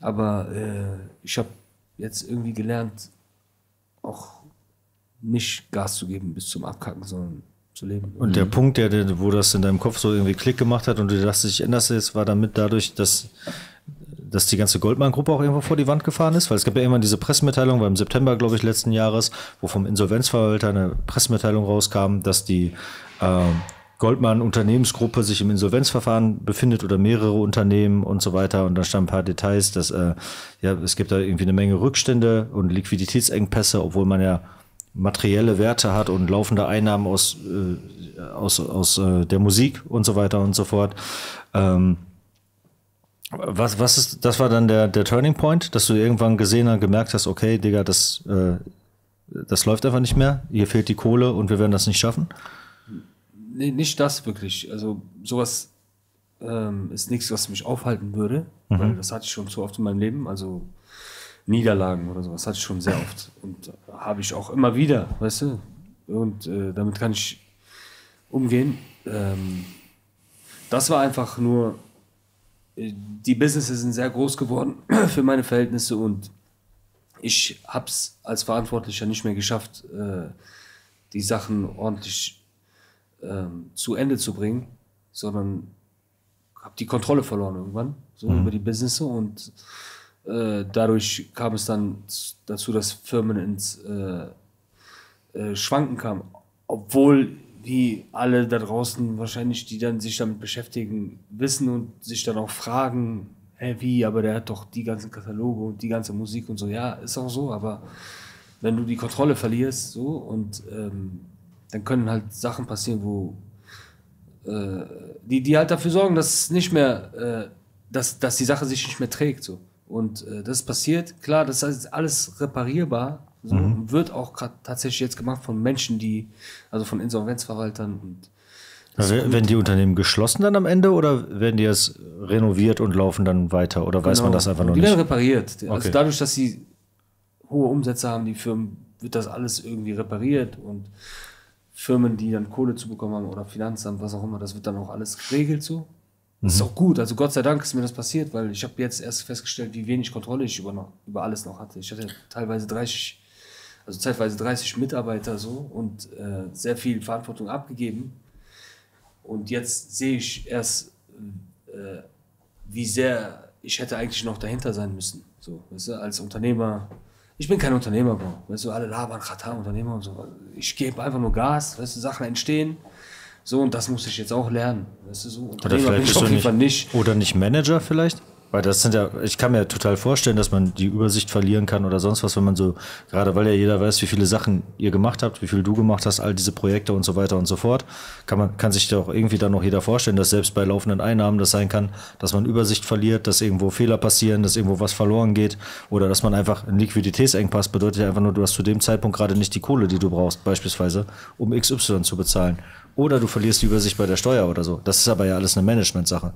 aber äh, ich habe jetzt irgendwie gelernt, auch nicht Gas zu geben bis zum Abkacken, sondern zu leben. Und der mhm. Punkt, der, wo das in deinem Kopf so irgendwie Klick gemacht hat und du dachtest, ich ändere das jetzt, war damit dadurch, dass dass die ganze Goldmann-Gruppe auch irgendwo vor die Wand gefahren ist, weil es gab ja irgendwann diese Pressemitteilung, weil im September, glaube ich, letzten Jahres, wo vom Insolvenzverwalter eine Pressemitteilung rauskam, dass die äh, Goldmann-Unternehmensgruppe sich im Insolvenzverfahren befindet oder mehrere Unternehmen und so weiter, und da standen ein paar Details, dass äh, ja, es gibt da irgendwie eine Menge Rückstände und Liquiditätsengpässe, obwohl man ja materielle Werte hat und laufende Einnahmen aus, äh, aus, aus äh, der Musik und so weiter und so fort. Ähm, Was, was ist, das war dann der, der Turning Point, dass du irgendwann gesehen und gemerkt hast, okay, Digga, das, äh, das läuft einfach nicht mehr, hier fehlt die Kohle und wir werden das nicht schaffen? Nee, nicht das wirklich. Also sowas ähm, ist nichts, was mich aufhalten würde, mhm. weil das hatte ich schon so oft in meinem Leben, also Niederlagen oder sowas hatte ich schon sehr oft und habe ich auch immer wieder, weißt du, und äh, damit kann ich umgehen. Ähm, das war einfach nur... Die Businesses sind sehr groß geworden für meine Verhältnisse, und ich habe es als Verantwortlicher nicht mehr geschafft, die Sachen ordentlich zu Ende zu bringen, sondern habe die Kontrolle verloren irgendwann, so mhm. über die Businesses, und dadurch kam es dann dazu, dass Firmen ins Schwanken kamen, obwohl wie alle da draußen wahrscheinlich, die dann sich damit beschäftigen, wissen und sich dann auch fragen, hey, wie, aber der hat doch die ganzen Kataloge und die ganze Musik und so. Ja, ist auch so, aber wenn du die Kontrolle verlierst, so, und ähm, dann können halt Sachen passieren, wo äh, die, die halt dafür sorgen, dass es nicht mehr, äh, dass, dass die Sache sich nicht mehr trägt, so. Und äh, das passiert, klar, das ist alles reparierbar, so, mhm. wird auch tatsächlich jetzt gemacht von Menschen, die, also von Insolvenzverwaltern. Und also, werden die Unternehmen geschlossen dann am Ende oder werden die jetzt renoviert und laufen dann weiter? Oder genau. weiß man das einfach noch die nicht? Die werden repariert. Okay. Also dadurch, dass sie hohe Umsätze haben, die Firmen, wird das alles irgendwie repariert, und Firmen, die dann Kohle zu bekommen haben oder Finanzamt, was auch immer, das wird dann auch alles geregelt so. Mhm. Das ist auch gut, also Gott sei Dank ist mir das passiert, weil ich habe jetzt erst festgestellt, wie wenig Kontrolle ich über, noch, über alles noch hatte. Ich hatte teilweise dreißig also zeitweise dreißig Mitarbeiter so und äh, sehr viel Verantwortung abgegeben, und jetzt sehe ich erst, äh, wie sehr ich hätte eigentlich noch dahinter sein müssen. So, weißt du, als Unternehmer. Ich bin kein Unternehmer, Bro. Weißt du, alle labern, Katar, Unternehmer und so. Ich gebe einfach nur Gas, weißt du, Sachen entstehen. So, und das muss ich jetzt auch lernen. Weißt du, so Unternehmer oder bin ich auf jeden Fall nicht. Oder nicht Manager vielleicht? Weil das sind ja, ich kann mir total vorstellen, dass man die Übersicht verlieren kann oder sonst was, wenn man so, gerade weil ja jeder weiß, wie viele Sachen ihr gemacht habt, wie viel du gemacht hast, all diese Projekte und so weiter und so fort, kann man, kann sich ja auch irgendwie dann noch jeder vorstellen, dass selbst bei laufenden Einnahmen das sein kann, dass man Übersicht verliert, dass irgendwo Fehler passieren, dass irgendwo was verloren geht oder dass man einfach einen Liquiditätsengpass bedeutet ja einfach nur, du hast zu dem Zeitpunkt gerade nicht die Kohle, die du brauchst, beispielsweise, um X Y zu bezahlen. Oder du verlierst die Übersicht bei der Steuer oder so. Das ist aber ja alles eine Management-Sache.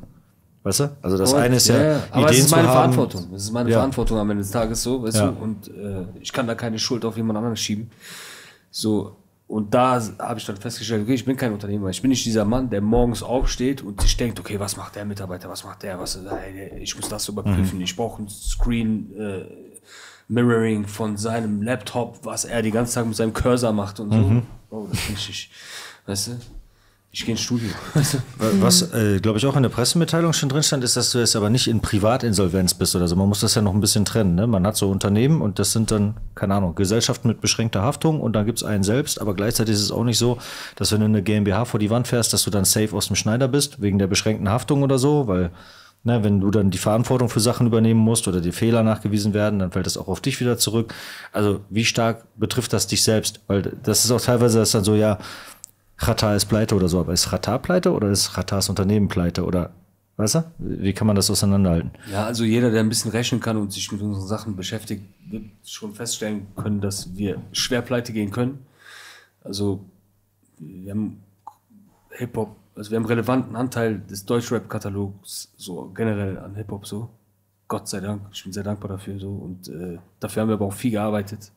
Weißt du? Also das und, eine ist ja, ja Ideen aber es ist meine Verantwortung. Es ist meine ja. Verantwortung am Ende des Tages so, weißt ja. du? Und äh, ich kann da keine Schuld auf jemand anderen schieben. So, und da habe ich dann festgestellt, okay, ich bin kein Unternehmer. Ich bin nicht dieser Mann, der morgens aufsteht und sich denkt, okay, was macht der Mitarbeiter, was macht der, was, ey, ich muss das überprüfen, mhm. ich brauche ein Screen äh, Mirroring von seinem Laptop, was er die ganze Zeit mit seinem Cursor macht und so. Mhm. Oh, das bin ich nicht. Weißt du? Ich gehe ins Studio. Was, äh, glaube ich, auch in der Pressemitteilung schon drin stand, ist, dass du jetzt aber nicht in Privatinsolvenz bist oder so. Man muss das ja noch ein bisschen trennen. Ne? Man hat so Unternehmen und das sind dann, keine Ahnung, Gesellschaften mit beschränkter Haftung und dann gibt es einen selbst. Aber gleichzeitig ist es auch nicht so, dass wenn du eine GmbH vor die Wand fährst, dass du dann safe aus dem Schneider bist, wegen der beschränkten Haftung oder so, weil... Na, wenn du dann die Verantwortung für Sachen übernehmen musst oder dir Fehler nachgewiesen werden, dann fällt das auch auf dich wieder zurück. Also wie stark betrifft das dich selbst? Weil das ist auch teilweise das dann so, ja, Xatar ist pleite oder so. Aber ist Xatar pleite oder ist Xatars Unternehmen pleite? Oder, weißt du, wie kann man das auseinanderhalten? Ja, also jeder, der ein bisschen rechnen kann und sich mit unseren Sachen beschäftigt, wird schon feststellen können, dass wir schwer pleite gehen können. Also wir haben Hip-Hop, also wir haben einen relevanten Anteil des Deutschrap-Katalogs, so generell an Hip-Hop so. Gott sei Dank, ich bin sehr dankbar dafür so. Und äh, dafür haben wir aber auch viel gearbeitet.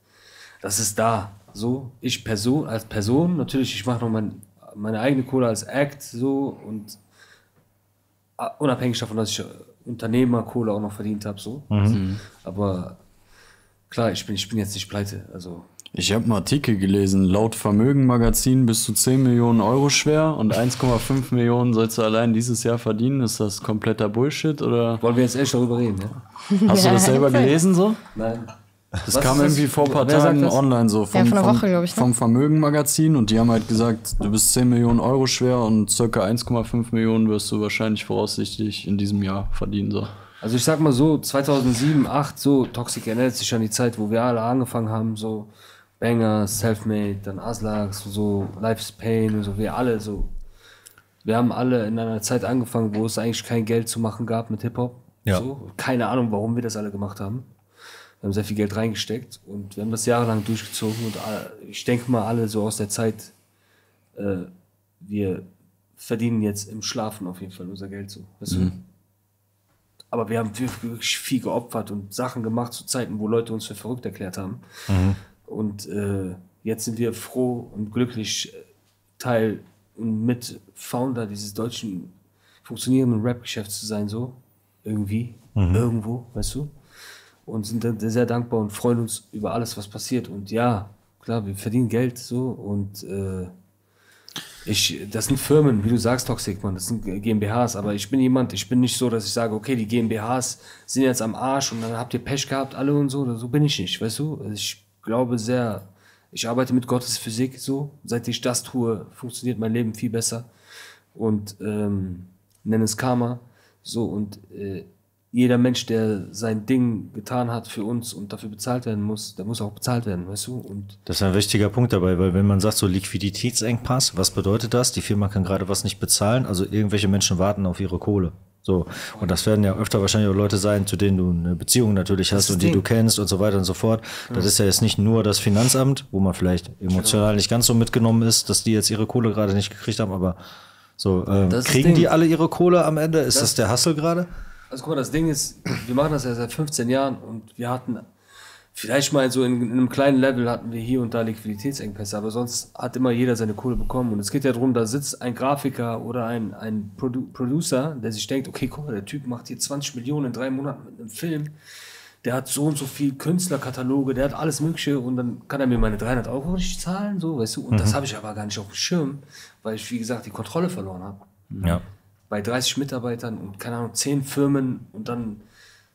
Das ist da. So, ich Person, als Person, natürlich, ich mache noch mein, meine eigene Kohle als Act so und unabhängig davon, dass ich Unternehmerkohle auch noch verdient habe. So. Mhm. Aber klar, ich bin, ich bin jetzt nicht pleite. Also. Ich habe einen Artikel gelesen, laut Vermögen-Magazin bis zu zehn Millionen Euro schwer und eins Komma fünf Millionen sollst du allein dieses Jahr verdienen. Ist das kompletter Bullshit oder? Wollen wir jetzt echt darüber reden, ne? Hast du das selber gelesen so? Nein. Das Was kam irgendwie das? vor ein paar Wer Tagen online so vom, ja, Woche, vom, ich, ne? vom Vermögen-Magazin und die haben halt gesagt, du bist zehn Millionen Euro schwer und circa eins Komma fünf Millionen wirst du wahrscheinlich voraussichtlich in diesem Jahr verdienen so. Also ich sag mal so, zweitausendsieben, zweitausendacht so, Toxik erinnert sich an die Zeit, wo wir alle angefangen haben, so Banger, Selfmade, dann Aslaks, so Life's Pain und so, wir alle so. Wir haben alle in einer Zeit angefangen, wo es eigentlich kein Geld zu machen gab mit Hip-Hop. Ja. So. Keine Ahnung, warum wir das alle gemacht haben. Wir haben sehr viel Geld reingesteckt und wir haben das jahrelang durchgezogen und ich denke mal alle so aus der Zeit, äh, wir verdienen jetzt im Schlafen auf jeden Fall unser Geld so. Weißt du? Mhm. Aber wir haben wirklich viel geopfert und Sachen gemacht zu Zeiten, wo Leute uns für verrückt erklärt haben. Mhm. Und äh, jetzt sind wir froh und glücklich Teil und Mitfounder dieses deutschen funktionierenden Rap-Geschäfts zu sein, so irgendwie, mhm. irgendwo, weißt du? Und sind dann sehr dankbar und freuen uns über alles, was passiert. Und ja, klar, wir verdienen Geld so und äh, ich, das sind Firmen, wie du sagst, Toxik, Mann, das sind GmbHs, aber ich bin jemand, ich bin nicht so, dass ich sage, okay, die GmbHs sind jetzt am Arsch und dann habt ihr Pech gehabt, alle und so, so bin ich nicht, weißt du? Ich glaube sehr, ich arbeite mit Gottes Physik so, seit ich das tue, funktioniert mein Leben viel besser und ähm, nenne es Karma so und äh, jeder Mensch, der sein Ding getan hat für uns und dafür bezahlt werden muss, der muss auch bezahlt werden, weißt du? Und das ist ein wichtiger Punkt dabei, weil wenn man sagt, so Liquiditätsengpass, was bedeutet das? Die Firma kann gerade was nicht bezahlen, also irgendwelche Menschen warten auf ihre Kohle. So. Und das werden ja öfter wahrscheinlich auch Leute sein, zu denen du eine Beziehung natürlich hast und die du kennst und so weiter und so fort. Das ist ja jetzt nicht nur das Finanzamt, wo man vielleicht emotional nicht ganz so mitgenommen ist, dass die jetzt ihre Kohle gerade nicht gekriegt haben, aber so, ähm, kriegen die alle ihre Kohle am Ende? Ist das der Hustle gerade? Also guck mal, das Ding ist, wir machen das ja seit fünfzehn Jahren und wir hatten vielleicht mal so in, in einem kleinen Level hatten wir hier und da Liquiditätsengpässe, aber sonst hat immer jeder seine Kohle bekommen und es geht ja darum, da sitzt ein Grafiker oder ein, ein Produ- Producer, der sich denkt, okay, guck mal, der Typ macht hier zwanzig Millionen in drei Monaten mit einem Film, der hat so und so viel Künstlerkataloge, der hat alles Mögliche und dann kann er mir meine dreihundert Euro nicht zahlen, so, weißt du, und mhm. das habe ich aber gar nicht auf dem Schirm, weil ich, wie gesagt, die Kontrolle verloren habe. Ja. bei dreißig Mitarbeitern und keine Ahnung, zehn Firmen und dann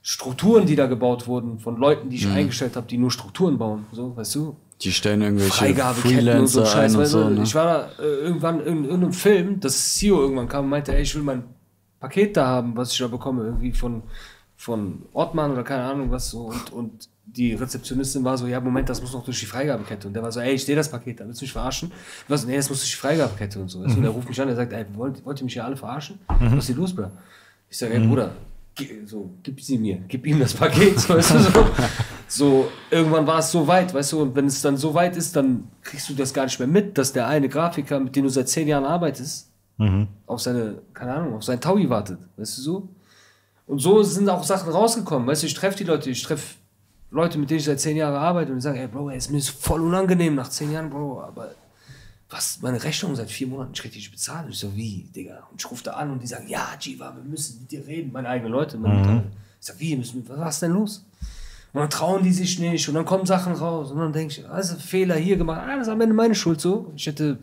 Strukturen, die da gebaut wurden von Leuten, die ich mhm. eingestellt habe, die nur Strukturen bauen, so, weißt du? Die stellen irgendwelche Freelancer und so einen Scheiß, ein und so, ne? Ich war da äh, irgendwann in irgendeinem Film, das C E O irgendwann kam und meinte, ey, ich will mein Paket da haben, was ich da bekomme, irgendwie von, von Ortmann oder keine Ahnung was, so, und, und die Rezeptionistin war so, ja, Moment, das muss noch durch die Freigabekette. Und der war so, ey, ich sehe das Paket, da willst du mich verarschen? Und war so, nee, das muss durch die Freigabekette und so. Mhm. Und der ruft mich an, der sagt, ey, wollt, wollt ihr mich hier alle verarschen? Mhm. Was ist hier los, Bruder? Ich sage, ey, mhm. Bruder, so, gib sie mir, gib ihm das Paket, weißt du, so. So, irgendwann war es so weit, weißt du, und wenn es dann so weit ist, dann kriegst du das gar nicht mehr mit, dass der eine Grafiker, mit dem du seit zehn Jahren arbeitest, mhm. auf seine, keine Ahnung, auf seinen Taui wartet, weißt du, so. Und so sind auch Sachen rausgekommen, weißt du, ich treffe die Leute, ich treffe Leute, mit denen ich seit zehn Jahren arbeite und die sagen, ey, Bro, ey, ist mir das voll unangenehm nach zehn Jahren, Bro, aber was, meine Rechnung seit vier Monaten, ich krieg die nicht bezahlt. Und ich so, wie, Digga? Und ich rufe da an und die sagen, ja, Jiva, wir müssen mit dir reden, meine eigenen Leute. Meine mhm. Ich sag, wie, müssen wir, was ist denn los? Und dann trauen die sich nicht und dann kommen Sachen raus und dann denke ich, also Fehler hier gemacht, alles am Ende meine Schuld, so. Ich hätte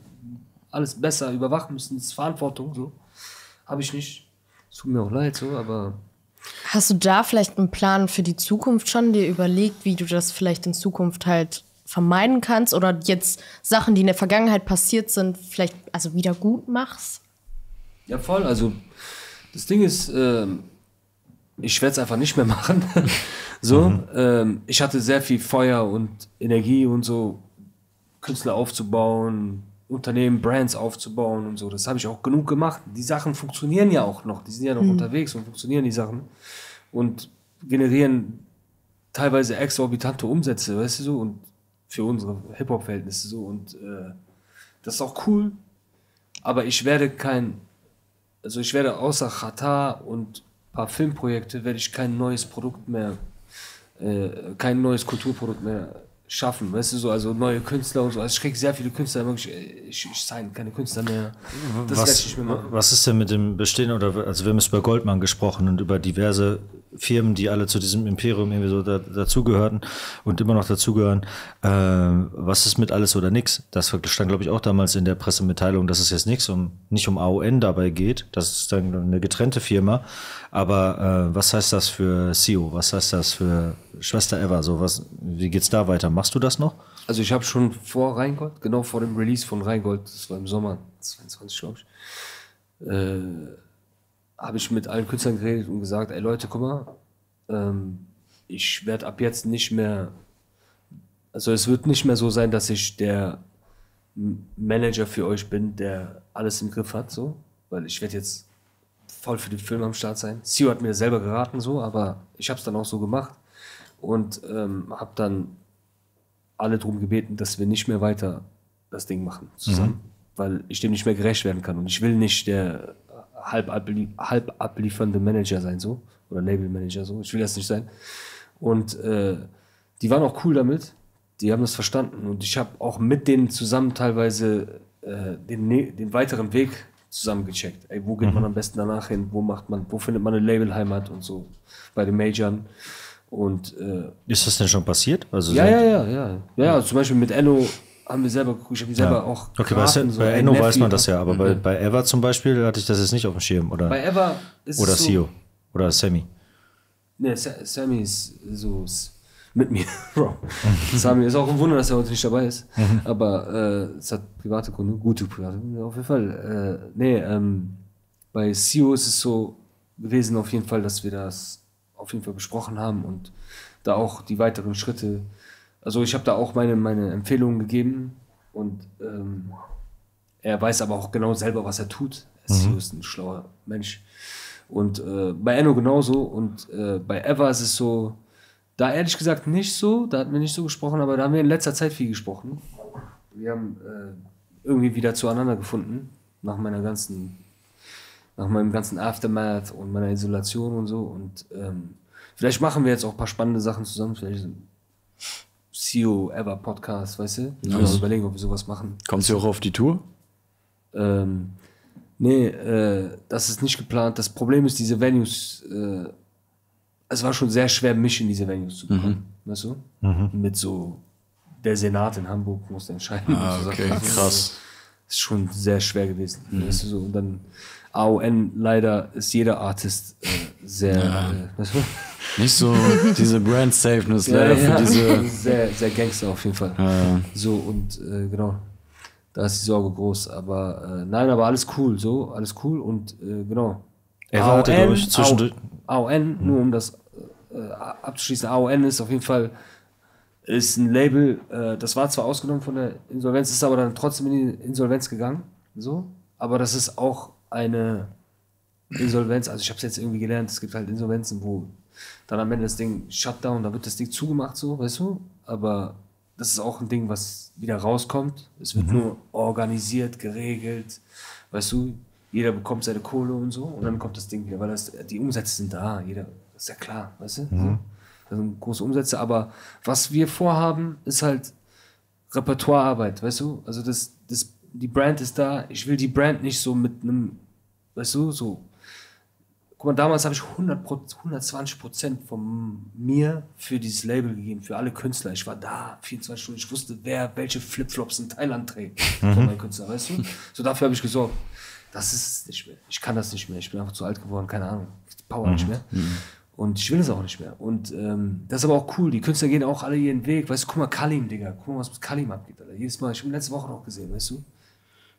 alles besser überwachen müssen, das ist Verantwortung, so. Habe ich nicht. Es tut mir auch leid, so, aber... Hast du da vielleicht einen Plan für die Zukunft schon, dir überlegt, wie du das vielleicht in Zukunft halt vermeiden kannst oder jetzt Sachen, die in der Vergangenheit passiert sind, vielleicht also wieder gut machst? Ja, voll. Also das Ding ist, äh, ich werde es einfach nicht mehr machen. So, mhm. ähm, ich hatte sehr viel Feuer und Energie und so, Künstler aufzubauen, Unternehmen, Brands aufzubauen und so. Das habe ich auch genug gemacht. Die Sachen funktionieren ja auch noch. Die sind ja noch mhm. unterwegs und funktionieren die Sachen und generieren teilweise exorbitante Umsätze, weißt du, so, und für unsere Hip-Hop-Verhältnisse so. Und äh, das ist auch cool. Aber ich werde kein, also ich werde außer XATAR und ein paar Filmprojekte, werde ich kein neues Produkt mehr, äh, kein neues Kulturprodukt mehr schaffen, weißt du, so, also neue Künstler und so. Also ich kriege sehr viele Künstler, ich, ich, ich sign keine Künstler mehr. Das was, ich nicht mehr machen. Was ist denn mit dem Bestehen, oder, also wir haben über Goldmann gesprochen und über diverse Firmen, die alle zu diesem Imperium irgendwie so da, dazugehörten und immer noch dazugehören. Äh, was ist mit Alles oder Nix? Das stand, glaube ich, auch damals in der Pressemitteilung, dass es jetzt nichts um, nicht um A O N dabei geht, das ist dann eine getrennte Firma, aber äh, was heißt das für C E O? Was heißt das für Schwesta Eva? So, was, wie geht's da weiter? Machst du das noch? Also ich habe schon vor Rheingold, genau vor dem Release von Rheingold, das war im Sommer zweitausendzweiundzwanzig, glaube ich, äh, habe ich mit allen Künstlern geredet und gesagt, ey Leute, guck mal, ähm, ich werde ab jetzt nicht mehr, also es wird nicht mehr so sein, dass ich der Manager für euch bin, der alles im Griff hat, so, weil ich werde jetzt voll für den Film am Start sein. C E O hat mir selber geraten, so, aber ich habe es dann auch so gemacht und ähm, habe dann alle darum gebeten, dass wir nicht mehr weiter das Ding machen zusammen, mhm. weil ich dem nicht mehr gerecht werden kann und ich will nicht der halb, ablie halb abliefernde Manager sein, so, oder Labelmanager, so, ich will das nicht sein. Und äh, die waren auch cool damit, die haben das verstanden und ich habe auch mit denen zusammen teilweise äh, den, den weiteren Weg zusammengecheckt. Ey, wo geht mhm. man am besten danach hin, wo macht man, wo findet man eine Labelheimat und so, bei den Majorn. Und, äh, ist das denn schon passiert? Also ja, ja, ja, ja, ja, ja. Zum Beispiel mit Enno haben wir selber geguckt, ich habe ihn selber ja. auch okay, geraten, bei, so bei Enno Neffi weiß man das ja, aber mhm. bei, bei Eva zum Beispiel hatte ich das jetzt nicht auf dem Schirm. Oder, bei Eva ist oder es so, C E O oder Sammy. Ne, Sammy ist so ist mit mir. Sammy ist auch ein Wunder, dass er heute nicht dabei ist. Mhm. Aber äh, es hat private Gründe, gute private Gründe auf jeden Fall. Äh, nee, ähm, bei C E O ist es so gewesen auf jeden Fall, dass wir das auf jeden Fall besprochen haben und da auch die weiteren Schritte, also ich habe da auch meine, meine Empfehlungen gegeben und ähm, er weiß aber auch genau selber, was er tut. Er mhm. ist ein schlauer Mensch und äh, bei Enno genauso und äh, bei Eva ist es so, da ehrlich gesagt nicht so, da hatten wir nicht so gesprochen, aber da haben wir in letzter Zeit viel gesprochen. Wir haben äh, irgendwie wieder zueinander gefunden, nach meiner ganzen nach meinem ganzen Aftermath und meiner Isolation und so. Und ähm, vielleicht machen wir jetzt auch ein paar spannende Sachen zusammen. Vielleicht ein C E O Ever Podcast, weißt du? Wir müssen überlegen, ob wir sowas machen. Kommt sie auch auf die Tour? Ähm, nee, äh, das ist nicht geplant. Das Problem ist, diese Venues, äh, es war schon sehr schwer, mich in diese Venues zu bekommen. Mhm. Weißt du? Mhm. Mit so, der Senat in Hamburg muss entscheiden. Ah, okay, krass. ist schon sehr schwer gewesen. Mhm. Weißt du, so. Und dann A O N, leider ist jeder Artist äh, sehr... Ja. Äh, weißt du? Nicht so diese Brand-Safeness, ja, leider ja, für diese... Sehr, sehr Gangster auf jeden Fall. Ja. So, und äh, genau, da ist die Sorge groß. Aber äh, nein, aber alles cool, so, alles cool. Und äh, genau. Er warte, glaube ich, zwischendurch. A O N, mhm. nur um das äh, abzuschließen, A O N ist auf jeden Fall... ist ein Label, äh, das war zwar ausgenommen von der Insolvenz, ist aber dann trotzdem in die Insolvenz gegangen, so, aber das ist auch eine Insolvenz, also ich habe es jetzt irgendwie gelernt, es gibt halt Insolvenzen, wo dann am Ende das Ding Shutdown, da wird das Ding zugemacht, so, weißt du, aber das ist auch ein Ding, was wieder rauskommt, es wird mhm. nur organisiert, geregelt, weißt du, jeder bekommt seine Kohle und so und dann kommt das Ding wieder, weil das, die Umsätze sind da, jeder, das ist ja klar, weißt du, mhm. so. Also große Umsätze, aber was wir vorhaben, ist halt Repertoirearbeit, weißt du? Also das, das, die Brand ist da, ich will die Brand nicht so mit einem, weißt du, so. Guck mal, damals habe ich hundert, hundertzwanzig Prozent von mir für dieses Label gegeben, für alle Künstler. Ich war da, vierundzwanzig Stunden, ich wusste, wer welche Flipflops in Thailand trägt mhm. von meinen Künstlern, weißt du? So, dafür habe ich gesorgt. Das ist nicht mehr, ich kann das nicht mehr, ich bin einfach zu alt geworden, keine Ahnung, Power mhm. nicht mehr. Mhm. Und ich will es auch nicht mehr. Und ähm, das ist aber auch cool. Die Künstler gehen auch alle ihren Weg. Weißt du, guck mal, Kalim, Digga. Guck mal, was mit Kalim abgeht, Alter. Jedes Mal. Ich habe ihn letzte Woche noch gesehen, weißt du.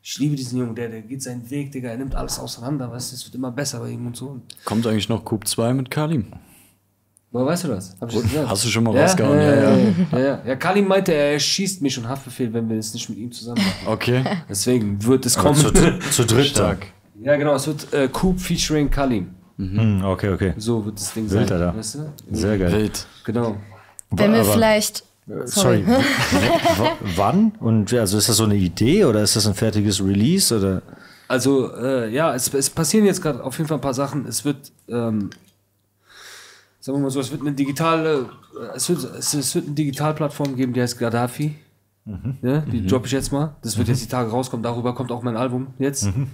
Ich liebe diesen Jungen. Der, der geht seinen Weg, Digga. Er nimmt alles auseinander, weißt du. Es wird immer besser bei ihm und so. Kommt eigentlich noch Coup zwei mit Kalim? Woher weißt du das? Hab ich das gesagt? Hast du schon mal ja? rausgehauen? Ja, ja, ja. ja, ja. ja Kalim meinte, er schießt mich und Haftbefehl, wenn wir es nicht mit ihm zusammen machen. Okay. Deswegen wird es kommen. Zu, zu Dritttag. Ja, genau. Es wird äh, Coup featuring Kalim. Mhm. Okay, okay. So wird das Ding sein. Wild, Alter. Weißt du? Sehr geil. Wild. Genau. Wenn wir vielleicht... Sorry. sorry. Wann? Und also ist das so eine Idee oder ist das ein fertiges Release? Oder? Also äh, ja, es, es passieren jetzt gerade auf jeden Fall ein paar Sachen. Es wird, ähm, sagen wir mal so, es wird eine digitale, es wird, es, es wird eine Digitalplattform geben, die heißt Gaddafi. Mhm. Ja, die mhm. droppe ich jetzt mal. Das wird mhm. jetzt die Tage rauskommen. Darüber kommt auch mein Album jetzt. Mhm.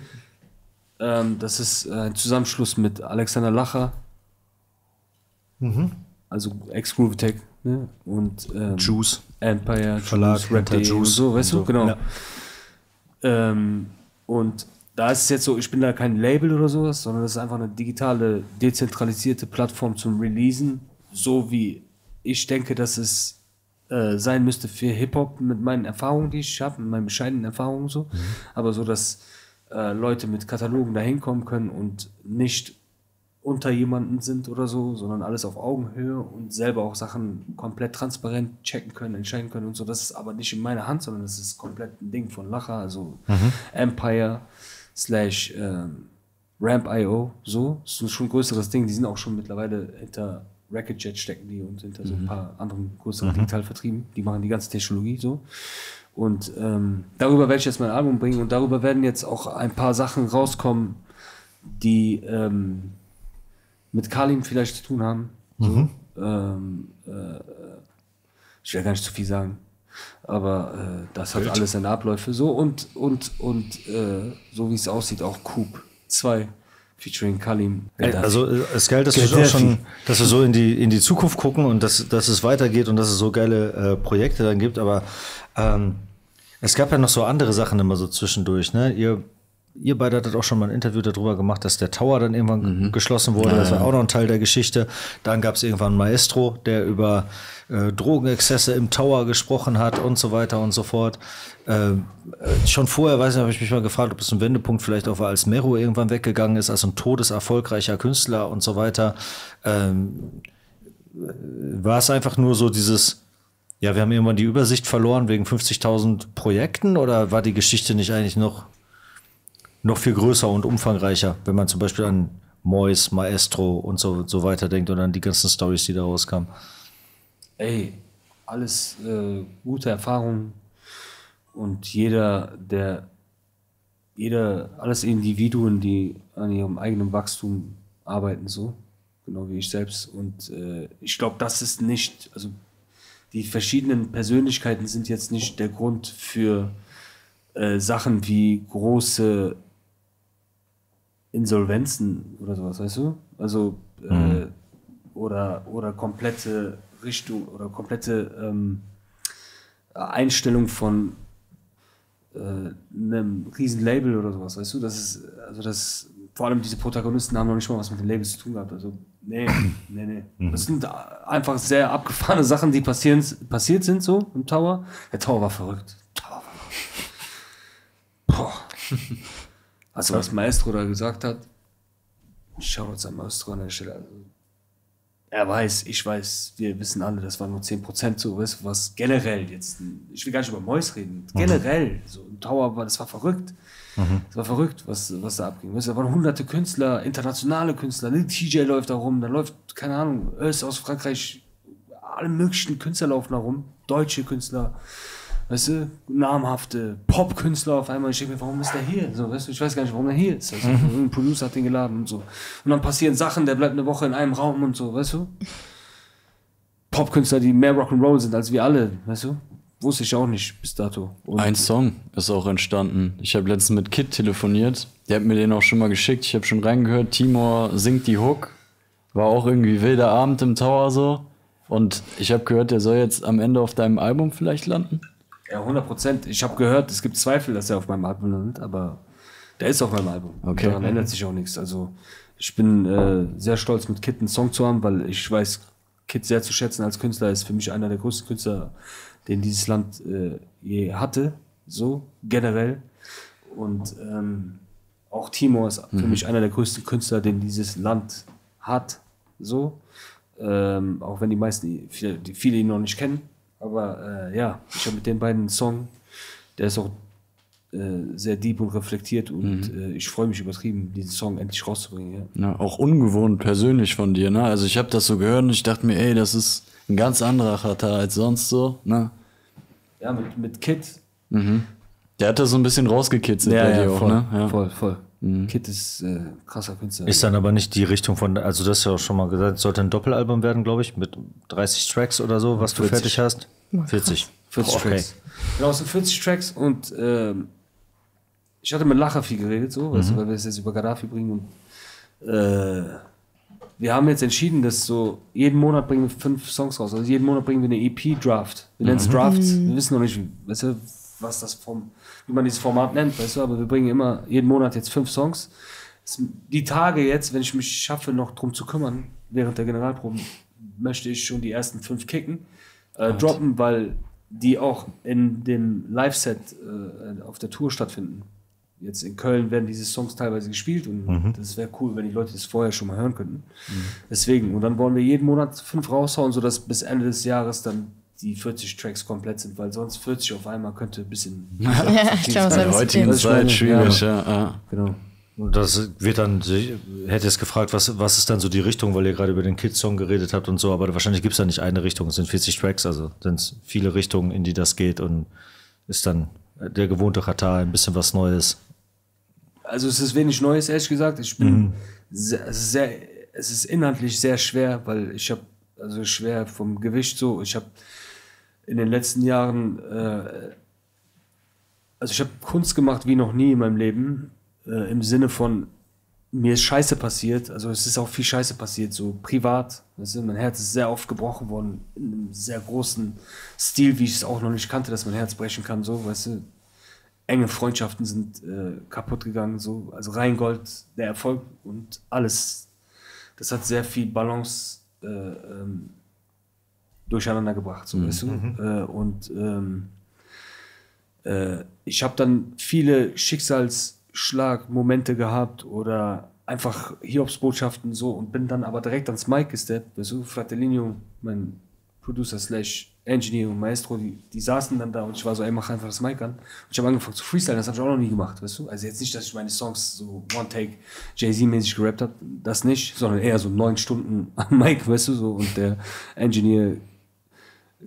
Ähm, das ist äh, ein Zusammenschluss mit Alexander Lacher, mhm. also ex-Groove Tech, ne? Und ähm, Juice, Empire, Verlag, Juice, Rap Juice und so, weißt und so. Du, genau. Ja. Ähm, und da ist es jetzt so, ich bin da kein Label oder sowas, sondern das ist einfach eine digitale, dezentralisierte Plattform zum Releasen, so wie ich denke, dass es äh, sein müsste für Hip-Hop mit meinen Erfahrungen, die ich habe, mit meinen bescheidenen Erfahrungen so, mhm. aber so, dass Leute mit Katalogen da hinkommen können und nicht unter jemanden sind oder so, sondern alles auf Augenhöhe und selber auch Sachen komplett transparent checken können, entscheiden können und so. Das ist aber nicht in meiner Hand, sondern das ist komplett ein Ding von Lacher, also mhm. Empire slash ähm, Ramp Punkt i o, so. Das ist schon ein größeres Ding, die sind auch schon mittlerweile hinter Racketjet stecken die und hinter mhm. so ein paar anderen größeren mhm. Digitalvertrieben, die machen die ganze Technologie so. Und ähm, darüber werde ich jetzt mein Album bringen und darüber werden jetzt auch ein paar Sachen rauskommen, die ähm, mit Kalim vielleicht zu tun haben. Mhm. So, ähm, äh, ich will gar nicht zu viel sagen, aber äh, das hat alles seine Abläufe. So und, und, und äh, so wie es aussieht, auch Coup zwei. Featuring Kalim. Also es ist geil, dass wir schon, dass wir so in die in die Zukunft gucken und dass, dass es weitergeht und dass es so geile äh, Projekte dann gibt, aber ähm, es gab ja noch so andere Sachen immer so zwischendurch, ne? Ihr, ihr beide hattet auch schon mal ein Interview darüber gemacht, dass der Tower dann irgendwann mhm. geschlossen wurde, ja, das war auch noch ein Teil der Geschichte. Dann gab es irgendwann Maestro, der über äh, Drogenexzesse im Tower gesprochen hat und so weiter und so fort. Ähm, schon vorher, weiß nicht, habe ich mich mal gefragt, ob es ein Wendepunkt vielleicht auch war, als Mero irgendwann weggegangen ist, als ein todeserfolgreicher Künstler und so weiter. Ähm, war es einfach nur so dieses, ja, wir haben irgendwann die Übersicht verloren wegen fünfzigtausend Projekten oder war die Geschichte nicht eigentlich noch, noch viel größer und umfangreicher, wenn man zum Beispiel an Mois, Maestro und so, so weiter denkt und an die ganzen Storys, die da rauskamen? Ey, alles äh, gute Erfahrungen. Und jeder, der, jeder, alles Individuen, die an ihrem eigenen Wachstum arbeiten, so, genau wie ich selbst. Und äh, ich glaube, das ist nicht, also die verschiedenen Persönlichkeiten sind jetzt nicht der Grund für äh, Sachen wie große Insolvenzen oder sowas, weißt du? Also, äh, mhm. oder, oder komplette Richtung, oder komplette ähm, Einstellung von äh, einem riesen Label oder sowas, weißt du? Das ist, also das, vor allem diese Protagonisten haben noch nicht mal was mit dem Label zu tun gehabt. Also, nee, nee, nee. Mhm. Das sind einfach sehr abgefahrene Sachen, die passieren, passiert sind so im Tower. Der Tower war verrückt. Tower war verrückt. Boah. Also, was Maestro da gesagt hat, Shoutouts an Maestro an der Stelle. Also, er weiß, ich weiß, wir wissen alle, das waren nur zehn Prozent so, was generell jetzt, ich will gar nicht über Mois reden, generell, so im Tower war, das war verrückt. Mhm. Das war verrückt, was, was da abging. Da waren hunderte Künstler, internationale Künstler, der D J läuft da rum, da läuft, keine Ahnung, Öst aus Frankreich, alle möglichen Künstler laufen da rum, deutsche Künstler, weißt du, namhafte Popkünstler auf einmal. Ich denke mir, warum ist der hier? So, weißt du, ich weiß gar nicht, warum der hier ist. Also, mhm. Ein Producer hat den geladen und so. Und dann passieren Sachen, der bleibt eine Woche in einem Raum und so, weißt du? Popkünstler, die mehr Rock'n'Roll sind als wir alle, weißt du? Wusste ich auch nicht bis dato. Und ein Song ist auch entstanden. Ich habe letztens mit Kid telefoniert. Der hat mir den auch schon mal geschickt. Ich habe schon reingehört. Timo singt die Hook. War auch irgendwie wilder Abend im Tower so. Und ich habe gehört, der soll jetzt am Ende auf deinem Album vielleicht landen. Ja, hundert Prozent. Ich habe gehört, es gibt Zweifel, dass er auf meinem Album landet, aber der ist auf meinem Album. Okay. Daran ändert sich auch nichts. Also ich bin äh, sehr stolz, mit Kid einen Song zu haben, weil ich weiß, Kid sehr zu schätzen als Künstler. Ist für mich einer der größten Künstler, den dieses Land äh, je hatte, so generell. Und ähm, auch Timo ist mhm. für mich einer der größten Künstler, den dieses Land hat, so. Ähm, auch wenn die meisten, viele, die viele ihn noch nicht kennen. Aber äh, ja, ich habe mit den beiden einen Song, der ist auch äh, sehr deep und reflektiert und mhm. äh, ich freue mich übertrieben, diesen Song endlich rauszubringen. Ja. Na, auch ungewohnt persönlich von dir, ne? Also ich habe das so gehört und ich dachte mir, ey, das ist ein ganz anderer Charakter als sonst so, ne? Ja, mit, mit Kid. Mhm. Der hat das so ein bisschen rausgekitzelt ja, bei dir ja, auch, voll, ne? Ja, voll, voll. Mhm. Kid ist äh, krasser Künstler. Ist dann aber nicht die Richtung von, also das ist ja auch schon mal gesagt, sollte ein Doppelalbum werden, glaube ich, mit dreißig Tracks oder so, was vierzig. Du fertig hast. vierzig. vierzig oh, okay. Tracks. Genau, so vierzig Tracks und ähm, ich hatte mit Lacher viel geredet, so, mhm. weißt du, weil wir es jetzt über Gaddafi bringen. Und, äh, wir haben jetzt entschieden, dass so jeden Monat bringen wir fünf Songs raus. Also jeden Monat bringen wir eine E P-Draft. Wir mhm. nennen es Drafts. Wir wissen noch nicht, wie, weißt du, was das vom, wie man dieses Format nennt, weißt du, aber wir bringen immer jeden Monat jetzt fünf Songs. Die Tage jetzt, wenn ich mich schaffe, noch drum zu kümmern, während der Generalproben, möchte ich schon die ersten fünf kicken, äh, droppen, weil die auch in dem Live-Set äh, auf der Tour stattfinden. Jetzt in Köln werden diese Songs teilweise gespielt und mhm. das wäre cool, wenn die Leute das vorher schon mal hören könnten. Mhm. Deswegen, und dann wollen wir jeden Monat fünf raushauen, sodass bis Ende des Jahres dann die vierzig Tracks komplett sind, weil sonst vierzig auf einmal könnte ein bisschen... Ja, ich glaube, das ist heutigen Zeit schwierig, ja. ja. Genau. Und das wird dann, ich hätte jetzt gefragt, was, was ist dann so die Richtung, weil ihr gerade über den Kids-Song geredet habt und so, aber wahrscheinlich gibt es da nicht eine Richtung, es sind vierzig Tracks, also sind es viele Richtungen, in die das geht und ist dann der gewohnte Katar ein bisschen was Neues. Also es ist wenig Neues, ehrlich gesagt. Ich bin mhm. sehr, sehr, es ist inhaltlich sehr schwer, weil ich habe, also schwer vom Gewicht so, ich habe in den letzten Jahren, äh, also ich habe Kunst gemacht wie noch nie in meinem Leben, äh, im Sinne von, mir ist Scheiße passiert, also es ist auch viel Scheiße passiert, so privat, weißt du? Mein Herz ist sehr oft gebrochen worden, in einem sehr großen Stil, wie ich es auch noch nicht kannte, dass mein Herz brechen kann, so, weißt du, enge Freundschaften sind äh, kaputt gegangen, so, also Rheingold, der Erfolg und alles, das hat sehr viel Balance äh, ähm, durcheinander gebracht, so, mhm. weißt du? Äh, und ähm, äh, ich habe dann viele Schicksalsschlagmomente gehabt oder einfach Hiobsbotschaften so und bin dann aber direkt ans Mic gesteppt, weißt du? Fratellino, mein Producer slash Engineer und Maestro, die, die saßen dann da und ich war so, ey, mach einfach das Mic an. Und ich habe angefangen zu freestylen, das habe ich auch noch nie gemacht, weißt du? Also jetzt nicht, dass ich meine Songs so One-Take Jay-Z-mäßig gerappt habe, das nicht, sondern eher so neun Stunden am Mic, weißt du, so, und der Engineer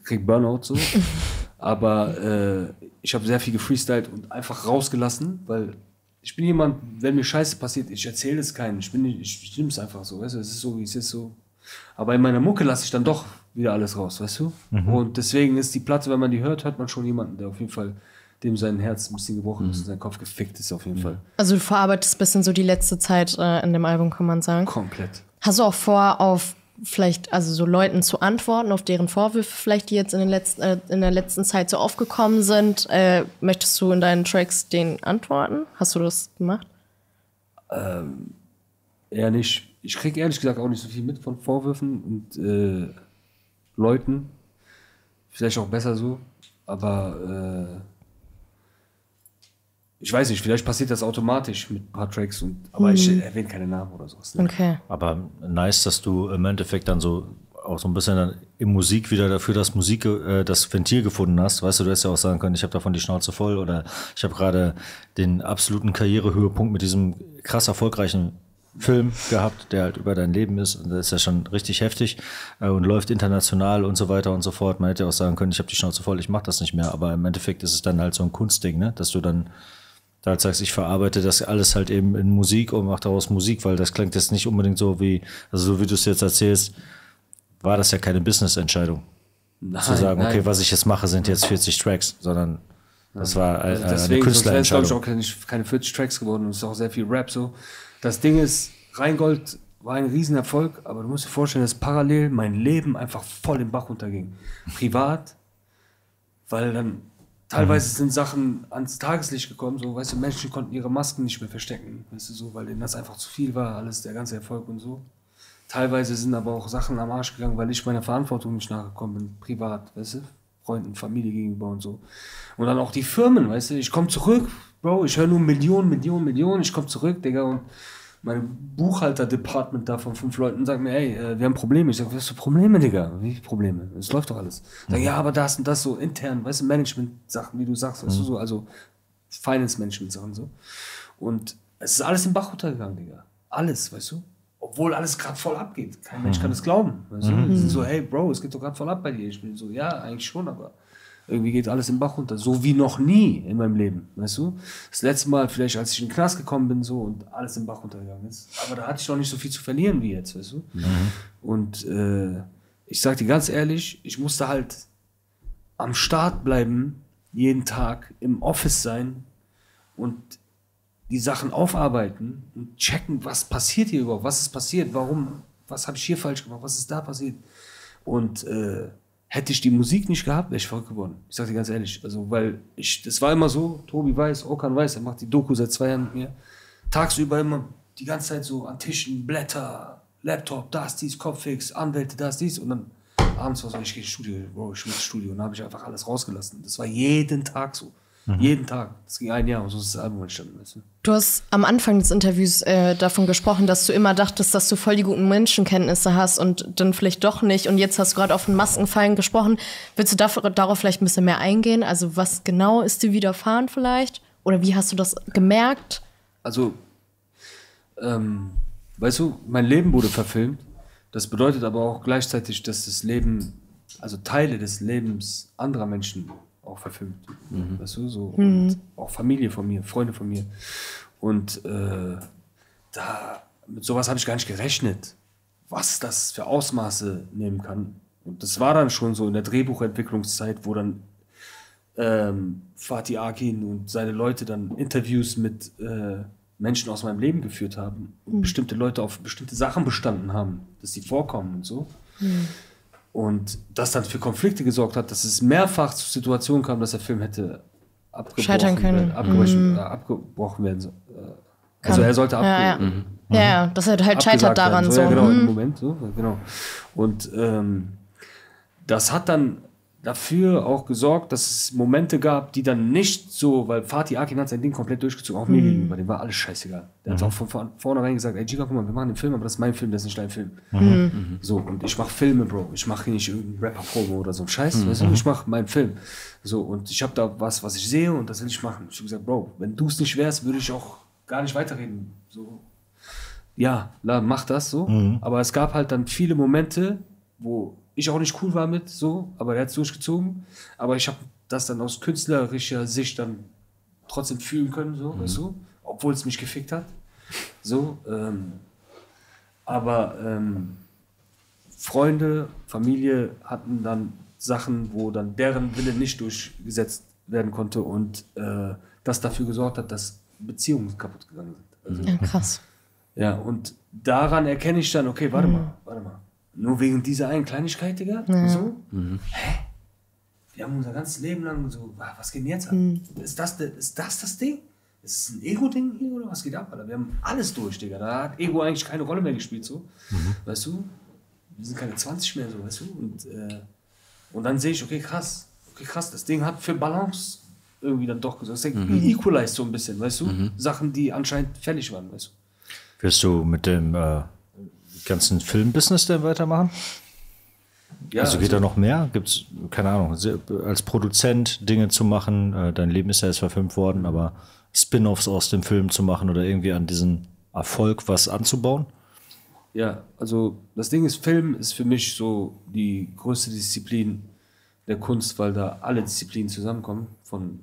kriegt Burnout, so. Aber äh, ich habe sehr viel gefreestylt und einfach rausgelassen, weil ich bin jemand, wenn mir Scheiße passiert, ich erzähle es keinen, ich bin nicht, ich nehme es einfach so, weißt du, es ist so, wie es ist, so. Aber in meiner Mucke lasse ich dann doch wieder alles raus, weißt du? Mhm. Und deswegen ist die Platte, wenn man die hört, hört man schon jemanden, der auf jeden Fall, dem sein Herz ein bisschen gebrochen mhm. ist und sein Kopf gefickt ist auf jeden mhm. Fall. Also du verarbeitest ein bisschen so die letzte Zeit äh, in dem Album, kann man sagen. Komplett. Hast du auch vor, auf vielleicht, also so Leuten zu antworten, auf deren Vorwürfe vielleicht, die jetzt in, den letzten, äh, in der letzten Zeit so aufgekommen sind. Äh, möchtest du in deinen Tracks denen antworten? Hast du das gemacht? Ähm, eher nicht. Ich kriege ehrlich gesagt auch nicht so viel mit von Vorwürfen und äh, Leuten. Vielleicht auch besser so, aber äh, ich weiß nicht, vielleicht passiert das automatisch mit ein paar Tracks, und, aber mhm. ich erwähne keine Namen oder sowas. Ne? Okay. Aber nice, dass du im Endeffekt dann so auch so ein bisschen dann in Musik wieder dafür das Musik, äh, das Ventil gefunden hast. Weißt du, du hättest ja auch sagen können, ich habe davon die Schnauze voll, oder ich habe gerade den absoluten Karrierehöhepunkt mit diesem krass erfolgreichen Film gehabt, der halt über dein Leben ist, und das ist ja schon richtig heftig äh, und läuft international und so weiter und so fort. Man hätte ja auch sagen können, ich habe die Schnauze voll, ich mache das nicht mehr, aber im Endeffekt ist es dann halt so ein Kunstding, ne? Dass du dann da halt sagst, ich verarbeite das alles halt eben in Musik und mache daraus Musik, weil das klingt jetzt nicht unbedingt so wie, also so wie du es jetzt erzählst, war das ja keine Business-Entscheidung. Nein, zu sagen, nein. okay, was ich jetzt mache, sind jetzt vierzig Tracks, sondern das war also äh, deswegen, eine Künstlerentscheidung. Deswegen glaube ich auch keine vierzig Tracks geworden, und es ist auch sehr viel Rap so. Das Ding ist, Rheingold war ein Riesenerfolg, aber du musst dir vorstellen, dass parallel mein Leben einfach voll im Bach runterging. Privat, weil dann teilweise sind Sachen ans Tageslicht gekommen, so, weißt du, Menschen konnten ihre Masken nicht mehr verstecken, weißt du, so, weil denen das einfach zu viel war, alles, der ganze Erfolg und so. Teilweise sind aber auch Sachen am Arsch gegangen, weil ich meiner Verantwortung nicht nachgekommen bin, privat, weißt du, Freunden, Familie gegenüber und so. Und dann auch die Firmen, weißt du, ich komme zurück, Bro, ich höre nur Millionen, Millionen, Millionen, ich komme zurück, Digga, und mein Buchhalter-Department da von fünf Leuten sagt mir, ey, wir haben Probleme. Ich sage, was für Probleme, Digga? Wie Probleme? Es läuft doch alles. Ich sage, ja, aber das und das so intern, weißt du, Management-Sachen, wie du sagst, weißt du, so, also Finance-Management-Sachen so. Und es ist alles im Bach runtergegangen, Digga. Alles, weißt du? Obwohl alles gerade voll abgeht. Kein Mensch kann es glauben. Weißt du? Mhm. Die sind so, hey, Bro, es geht doch gerade voll ab bei dir. Ich bin so, ja, eigentlich schon, aber irgendwie geht alles im Bach runter, so wie noch nie in meinem Leben, weißt du? Das letzte Mal vielleicht, als ich in den Knast gekommen bin, so, und alles im Bach runtergegangen ist. Aber da hatte ich noch nicht so viel zu verlieren wie jetzt, weißt du? Mhm. Und äh, ich sag dir ganz ehrlich, ich musste halt am Start bleiben, jeden Tag im Office sein und die Sachen aufarbeiten und checken, was passiert hier überhaupt, was ist passiert, warum, was habe ich hier falsch gemacht, was ist da passiert? Und äh, hätte ich die Musik nicht gehabt, wäre ich verrückt geworden. Ich sage dir ganz ehrlich, also weil ich, das war immer so, Tobi weiß, Okan weiß, er macht die Doku seit zwei Jahren mit mir. Tagsüber immer die ganze Zeit so an Tischen, Blätter, Laptop, das, dies, Kopffix, Anwälte, das, dies. Und dann abends war so, ich gehe ins Studio, Bro, ich muss ins Studio. Und dann habe ich einfach alles rausgelassen. Das war jeden Tag so. Mhm. Jeden Tag. Das ging ein Jahr und so ist das Album entstanden. Weißt du? Du hast am Anfang des Interviews äh, davon gesprochen, dass du immer dachtest, dass du voll die guten Menschenkenntnisse hast und dann vielleicht doch nicht. Und jetzt hast du gerade auf den Maskenfallen gesprochen. Willst du dafür, darauf vielleicht ein bisschen mehr eingehen? Also was genau ist dir widerfahren vielleicht? Oder wie hast du das gemerkt? Also, ähm, weißt du, mein Leben wurde verfilmt. Das bedeutet aber auch gleichzeitig, dass das Leben, also Teile des Lebens anderer Menschen auch verfilmt, mhm. weißt du, so, mhm. und auch Familie von mir, Freunde von mir, und äh, da, mit sowas habe ich gar nicht gerechnet, was das für Ausmaße nehmen kann, und das war dann schon so in der Drehbuchentwicklungszeit, wo dann ähm, Fatih Akin und seine Leute dann Interviews mit äh, Menschen aus meinem Leben geführt haben und mhm. bestimmte Leute auf bestimmte Sachen bestanden haben, dass die vorkommen und so. Mhm. Und das dann für Konflikte gesorgt hat, dass es mehrfach zu Situationen kam, dass der Film hätte abgebrochen scheitern können. Werden, abgebrochen, mhm. äh, abgebrochen werden. So. Also er sollte abgebrochen werden. Ja, ja. ja, ja. das halt halt scheitert daran. So, so. Ja, genau, mhm. im Moment. So, genau. Und ähm, das hat dann dafür auch gesorgt, dass es Momente gab, die dann nicht so, weil Fatih Akin hat sein Ding komplett durchgezogen, auch mhm. mir gegenüber, dem war alles scheißegal. Der mhm. hat auch von vornherein gesagt, ey Giga, guck mal, wir machen den Film, aber das ist mein Film, das ist nicht dein Film. Mhm. Mhm. So, und ich mache Filme, Bro, ich mache hier nicht irgendeinen Rapper-Promo oder so ein Scheiß, mhm. weißt du, ich mache meinen Film. So, und ich habe da was, was ich sehe, und das will ich machen. Ich habe gesagt, Bro, wenn du es nicht wärst, würde ich auch gar nicht weiterreden. So, ja, mach das so, mhm. aber es gab halt dann viele Momente, wo ich auch nicht cool war mit, so, aber er hat es durchgezogen. Aber ich habe das dann aus künstlerischer Sicht dann trotzdem fühlen können, so, mhm. weißt du, obwohl es mich gefickt hat. So, ähm, aber ähm, Freunde, Familie hatten dann Sachen, wo dann deren Wille nicht durchgesetzt werden konnte, und äh, das dafür gesorgt hat, dass Beziehungen kaputt gegangen sind. Also, ja, krass. Ja, und daran erkenne ich dann, okay, warte mhm. mal, warte mal. Nur wegen dieser einen Kleinigkeit, Digga? Ja. So? Mhm. Hä? Wir haben unser ganzes Leben lang so, was geht denn jetzt ab? Mhm. Ist, das, ist das das Ding? Ist es ein Ego-Ding hier oder was geht ab? Alter? Wir haben alles durch, Digga. Da hat Ego eigentlich keine Rolle mehr gespielt, so. Mhm. Weißt du? Wir sind keine zwanzig mehr, so, weißt du? Und, äh, und dann sehe ich, okay, krass. Okay, krass, das Ding hat für Balance irgendwie dann doch gesagt. Das mhm. equalized so ein bisschen, weißt du? Mhm. Sachen, die anscheinend fällig waren, weißt du? Wirst du mit dem... Äh ganzen Filmbusiness denn weitermachen? Ja, also geht also, da noch mehr? Gibt es, keine Ahnung, als Produzent Dinge zu machen, dein Leben ist ja jetzt verfilmt worden, aber Spin-Offs aus dem Film zu machen oder irgendwie an diesen Erfolg was anzubauen? Ja, also das Ding ist, Film ist für mich so die größte Disziplin der Kunst, weil da alle Disziplinen zusammenkommen, von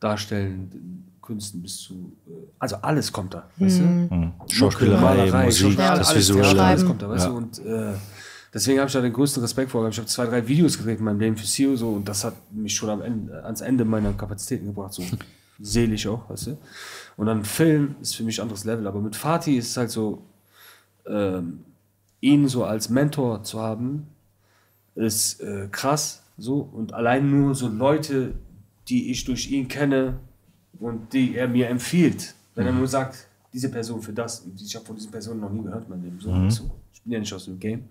Darstellen, Künsten bis zu, also alles kommt da, weißt du? Mhm. Schauspielerei, Malerei, Musik, Schauspieler, das alles, Visuelle. Ja, alles kommt da, weißt ja. du? Und äh, deswegen habe ich da den größten Respekt vor. Ich habe zwei, drei Videos gedreht in meinem Leben für C E O so, und das hat mich schon am Ende, ans Ende meiner Kapazitäten gebracht, so seelisch auch, weißt du? Und dann Film ist für mich ein anderes Level, aber mit Fatih ist es halt so, ähm, ihn so als Mentor zu haben, ist äh, krass, so, und allein nur so Leute, die ich durch ihn kenne, und die er mir empfiehlt, wenn er nur sagt, diese Person für das, ich habe von diesen Personen noch nie gehört, mein Leben, so, mhm. so. Ich bin ja nicht aus dem Game,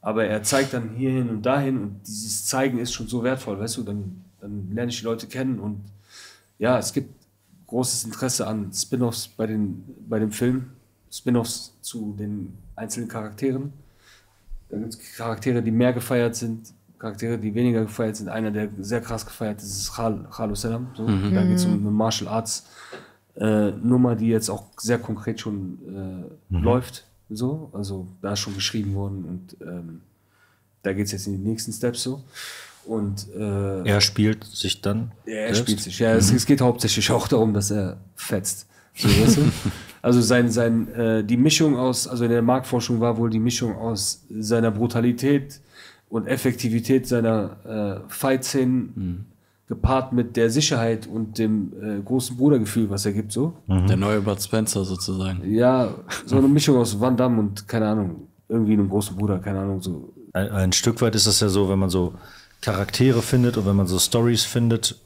aber er zeigt dann hierhin und dahin und dieses Zeigen ist schon so wertvoll, weißt du, dann, dann lerne ich die Leute kennen und ja, es gibt großes Interesse an Spin-Offs bei, den, bei dem Film, Spin-Offs zu den einzelnen Charakteren, da gibt es Charaktere, die mehr gefeiert sind, Charaktere, die weniger gefeiert sind. Einer, der sehr krass gefeiert ist, ist Khal, Khal Selam. So. Mhm. Da geht es um eine Martial Arts äh, Nummer, die jetzt auch sehr konkret schon äh, mhm. läuft. So. Also da ist schon geschrieben worden und ähm, da geht es jetzt in die nächsten Steps so. Und, äh, er spielt sich dann? Er selbst? spielt sich, ja. Mhm. Es, es geht hauptsächlich auch darum, dass er fetzt. So, weißt du? Also sein, sein, äh, die Mischung aus, also in der Marktforschung war wohl die Mischung aus seiner Brutalität und Effektivität seiner äh, Fight-Szenen mhm. gepaart mit der Sicherheit und dem äh, großen Brudergefühl, was er gibt. So. Mhm. Der neue Bud Spencer sozusagen. Ja, so eine Mischung aus Van Damme und, keine Ahnung, irgendwie einem großen Bruder, keine Ahnung. So. Ein, ein Stück weit ist das ja so, wenn man so Charaktere findet und wenn man so Stories findet,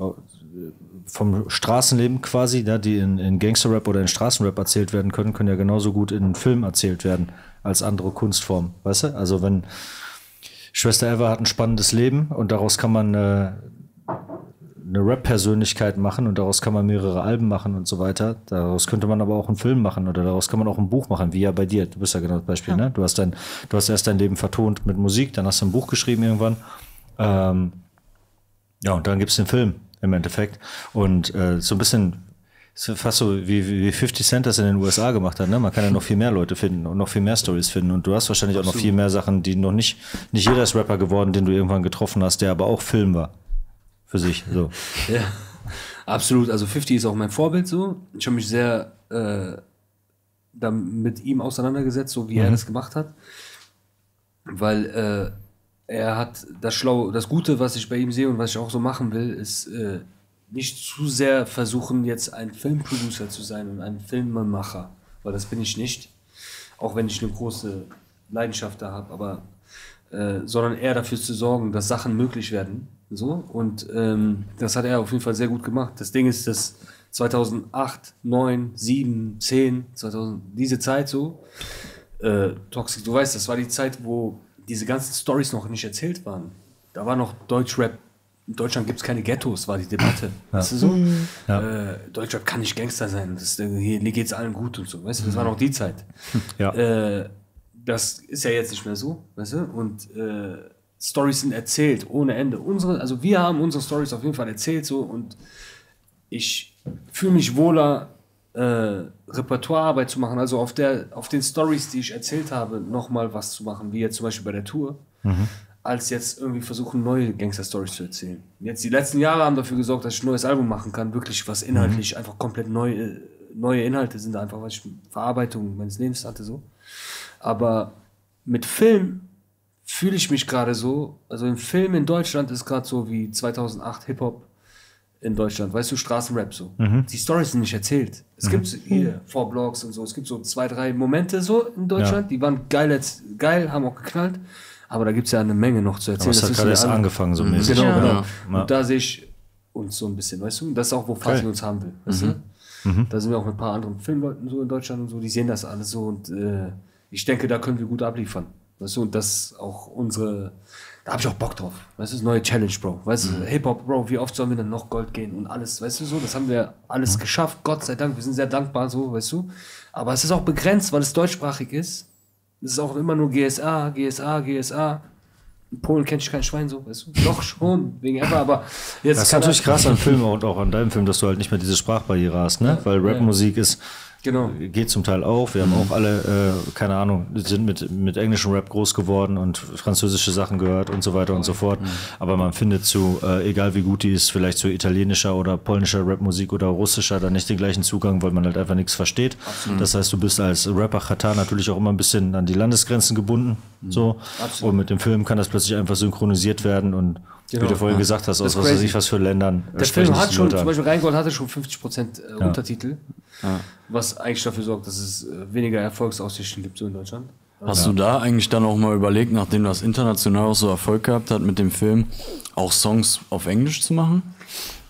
vom Straßenleben quasi, ja, die in, in Gangster-Rap oder in Straßenrap erzählt werden können, können ja genauso gut in einem Film erzählt werden als andere Kunstformen, weißt du? Also wenn Schwesta Eva hat ein spannendes Leben und daraus kann man eine, eine Rap-Persönlichkeit machen und daraus kann man mehrere Alben machen und so weiter. Daraus könnte man aber auch einen Film machen oder daraus kann man auch ein Buch machen, wie ja bei dir. Du bist ja genau das Beispiel, ja. ne? Du hast, dein, du hast erst dein Leben vertont mit Musik, dann hast du ein Buch geschrieben irgendwann. Ähm, ja, und dann gibt es den Film im Endeffekt. Und äh, so ein bisschen... fast so wie, wie fifty Cent das in den U S A gemacht hat, ne? Man kann ja noch viel mehr Leute finden und noch viel mehr Stories finden und du hast wahrscheinlich Absolut. auch noch viel mehr Sachen, die noch nicht, nicht jeder ist Rapper geworden, den du irgendwann getroffen hast, der aber auch Film war. Für sich, so. Ja. Absolut, also fifty ist auch mein Vorbild, so. Ich habe mich sehr äh, dann mit ihm auseinandergesetzt, so wie mhm. er das gemacht hat, weil äh, er hat das Schlaue, das Gute, was ich bei ihm sehe und was ich auch so machen will, ist äh, nicht zu sehr versuchen, jetzt ein Filmproducer zu sein und ein Filmemacher, weil das bin ich nicht, auch wenn ich eine große Leidenschaft da habe, aber äh, sondern eher dafür zu sorgen, dass Sachen möglich werden, so, und ähm, das hat er auf jeden Fall sehr gut gemacht. Das Ding ist, dass zweitausendacht, neun, sieben, zehn, zweitausend, diese Zeit so, äh, Toxik, du weißt, das war die Zeit, wo diese ganzen Storys noch nicht erzählt waren, da war noch Deutschrap. In Deutschland gibt es keine Ghettos, war die Debatte. Ja. Weißt du so? Ja. Äh, Deutschland kann nicht Gangster sein. Das, hier geht es allen gut und so. Weißt du, das war noch die Zeit. Ja. Äh, das ist ja jetzt nicht mehr so. Weißt du? Und äh, Storys sind erzählt ohne Ende. Unsere, also wir haben unsere Storys auf jeden Fall erzählt so. Und ich fühle mich wohler, äh, Repertoirearbeit zu machen. Also auf der, auf den Storys, die ich erzählt habe, nochmal was zu machen, wie jetzt zum Beispiel bei der Tour. Mhm. Als jetzt irgendwie versuchen, neue Gangster-Stories zu erzählen. Jetzt die letzten Jahre haben dafür gesorgt, dass ich ein neues Album machen kann, wirklich was inhaltlich, mhm. einfach komplett neue, neue Inhalte sind, einfach was ich Verarbeitung meines Lebens hatte, so. Aber mit Film fühle ich mich gerade so, also im Film in Deutschland ist gerade so wie zweitausendacht Hip-Hop, in Deutschland, weißt du, Straßenrap so. Mhm. Die Storys sind nicht erzählt. Es mhm. gibt hier Vorblogs und so, es gibt so zwei, drei Momente so in Deutschland, ja. die waren geil, jetzt, geil, haben auch geknallt, aber da gibt es ja eine Menge noch zu erzählen. Aber es das hat gerade erst an angefangen so mäßig. Genau, ja. genau. Ja. Und da sehe ich uns so ein bisschen, weißt du, das ist auch, wo Fatih okay. uns haben will, weißt mhm. du? Mhm. Da sind wir auch mit ein paar anderen Filmleuten so in Deutschland und so, die sehen das alles so und äh, ich denke, da können wir gut abliefern, weißt du, und das ist auch unsere... Da hab ich auch Bock drauf. Weißt du, das neue Challenge, Bro. Weißt du, mhm. Hip-Hop, Bro, wie oft sollen wir denn noch Gold gehen und alles, weißt du, so, das haben wir alles geschafft, Gott sei Dank, wir sind sehr dankbar, so, weißt du. Aber es ist auch begrenzt, weil es deutschsprachig ist. Es ist auch immer nur G S A, G S A, G S A. In Polen kennt ich kein Schwein, so, weißt du. Doch schon, wegen Rapper, aber jetzt. Das ist natürlich krass an Filmen und auch an deinem Film, dass du halt nicht mehr diese Sprachbarriere hast, ne? Ja, weil Rapmusik ja. ist. Genau. Geht zum Teil auch. Wir haben auch alle, äh, keine Ahnung, sind mit, mit englischem Rap groß geworden und französische Sachen gehört und so weiter und so fort. Mhm. Aber man findet zu, äh, egal wie gut die ist, vielleicht zu italienischer oder polnischer Rapmusik oder russischer, dann nicht den gleichen Zugang, weil man halt einfach nichts versteht. Absolut. Das heißt, du bist als Rapper Xatar natürlich auch immer ein bisschen an die Landesgrenzen gebunden. Mhm. So. Absolut. Und mit dem Film kann das plötzlich einfach synchronisiert werden und genau. wie du vorhin ja. gesagt hast, aus was weiß ich was für Ländern. Der Film hat schon, zum Beispiel Rheingold hatte schon fünfzig Prozent äh, ja. Untertitel, ja. was eigentlich dafür sorgt, dass es weniger Erfolgsaussichten gibt so in Deutschland. Hast ja. du da eigentlich dann auch mal überlegt, nachdem das international auch so Erfolg gehabt hat mit dem Film, auch Songs auf Englisch zu machen?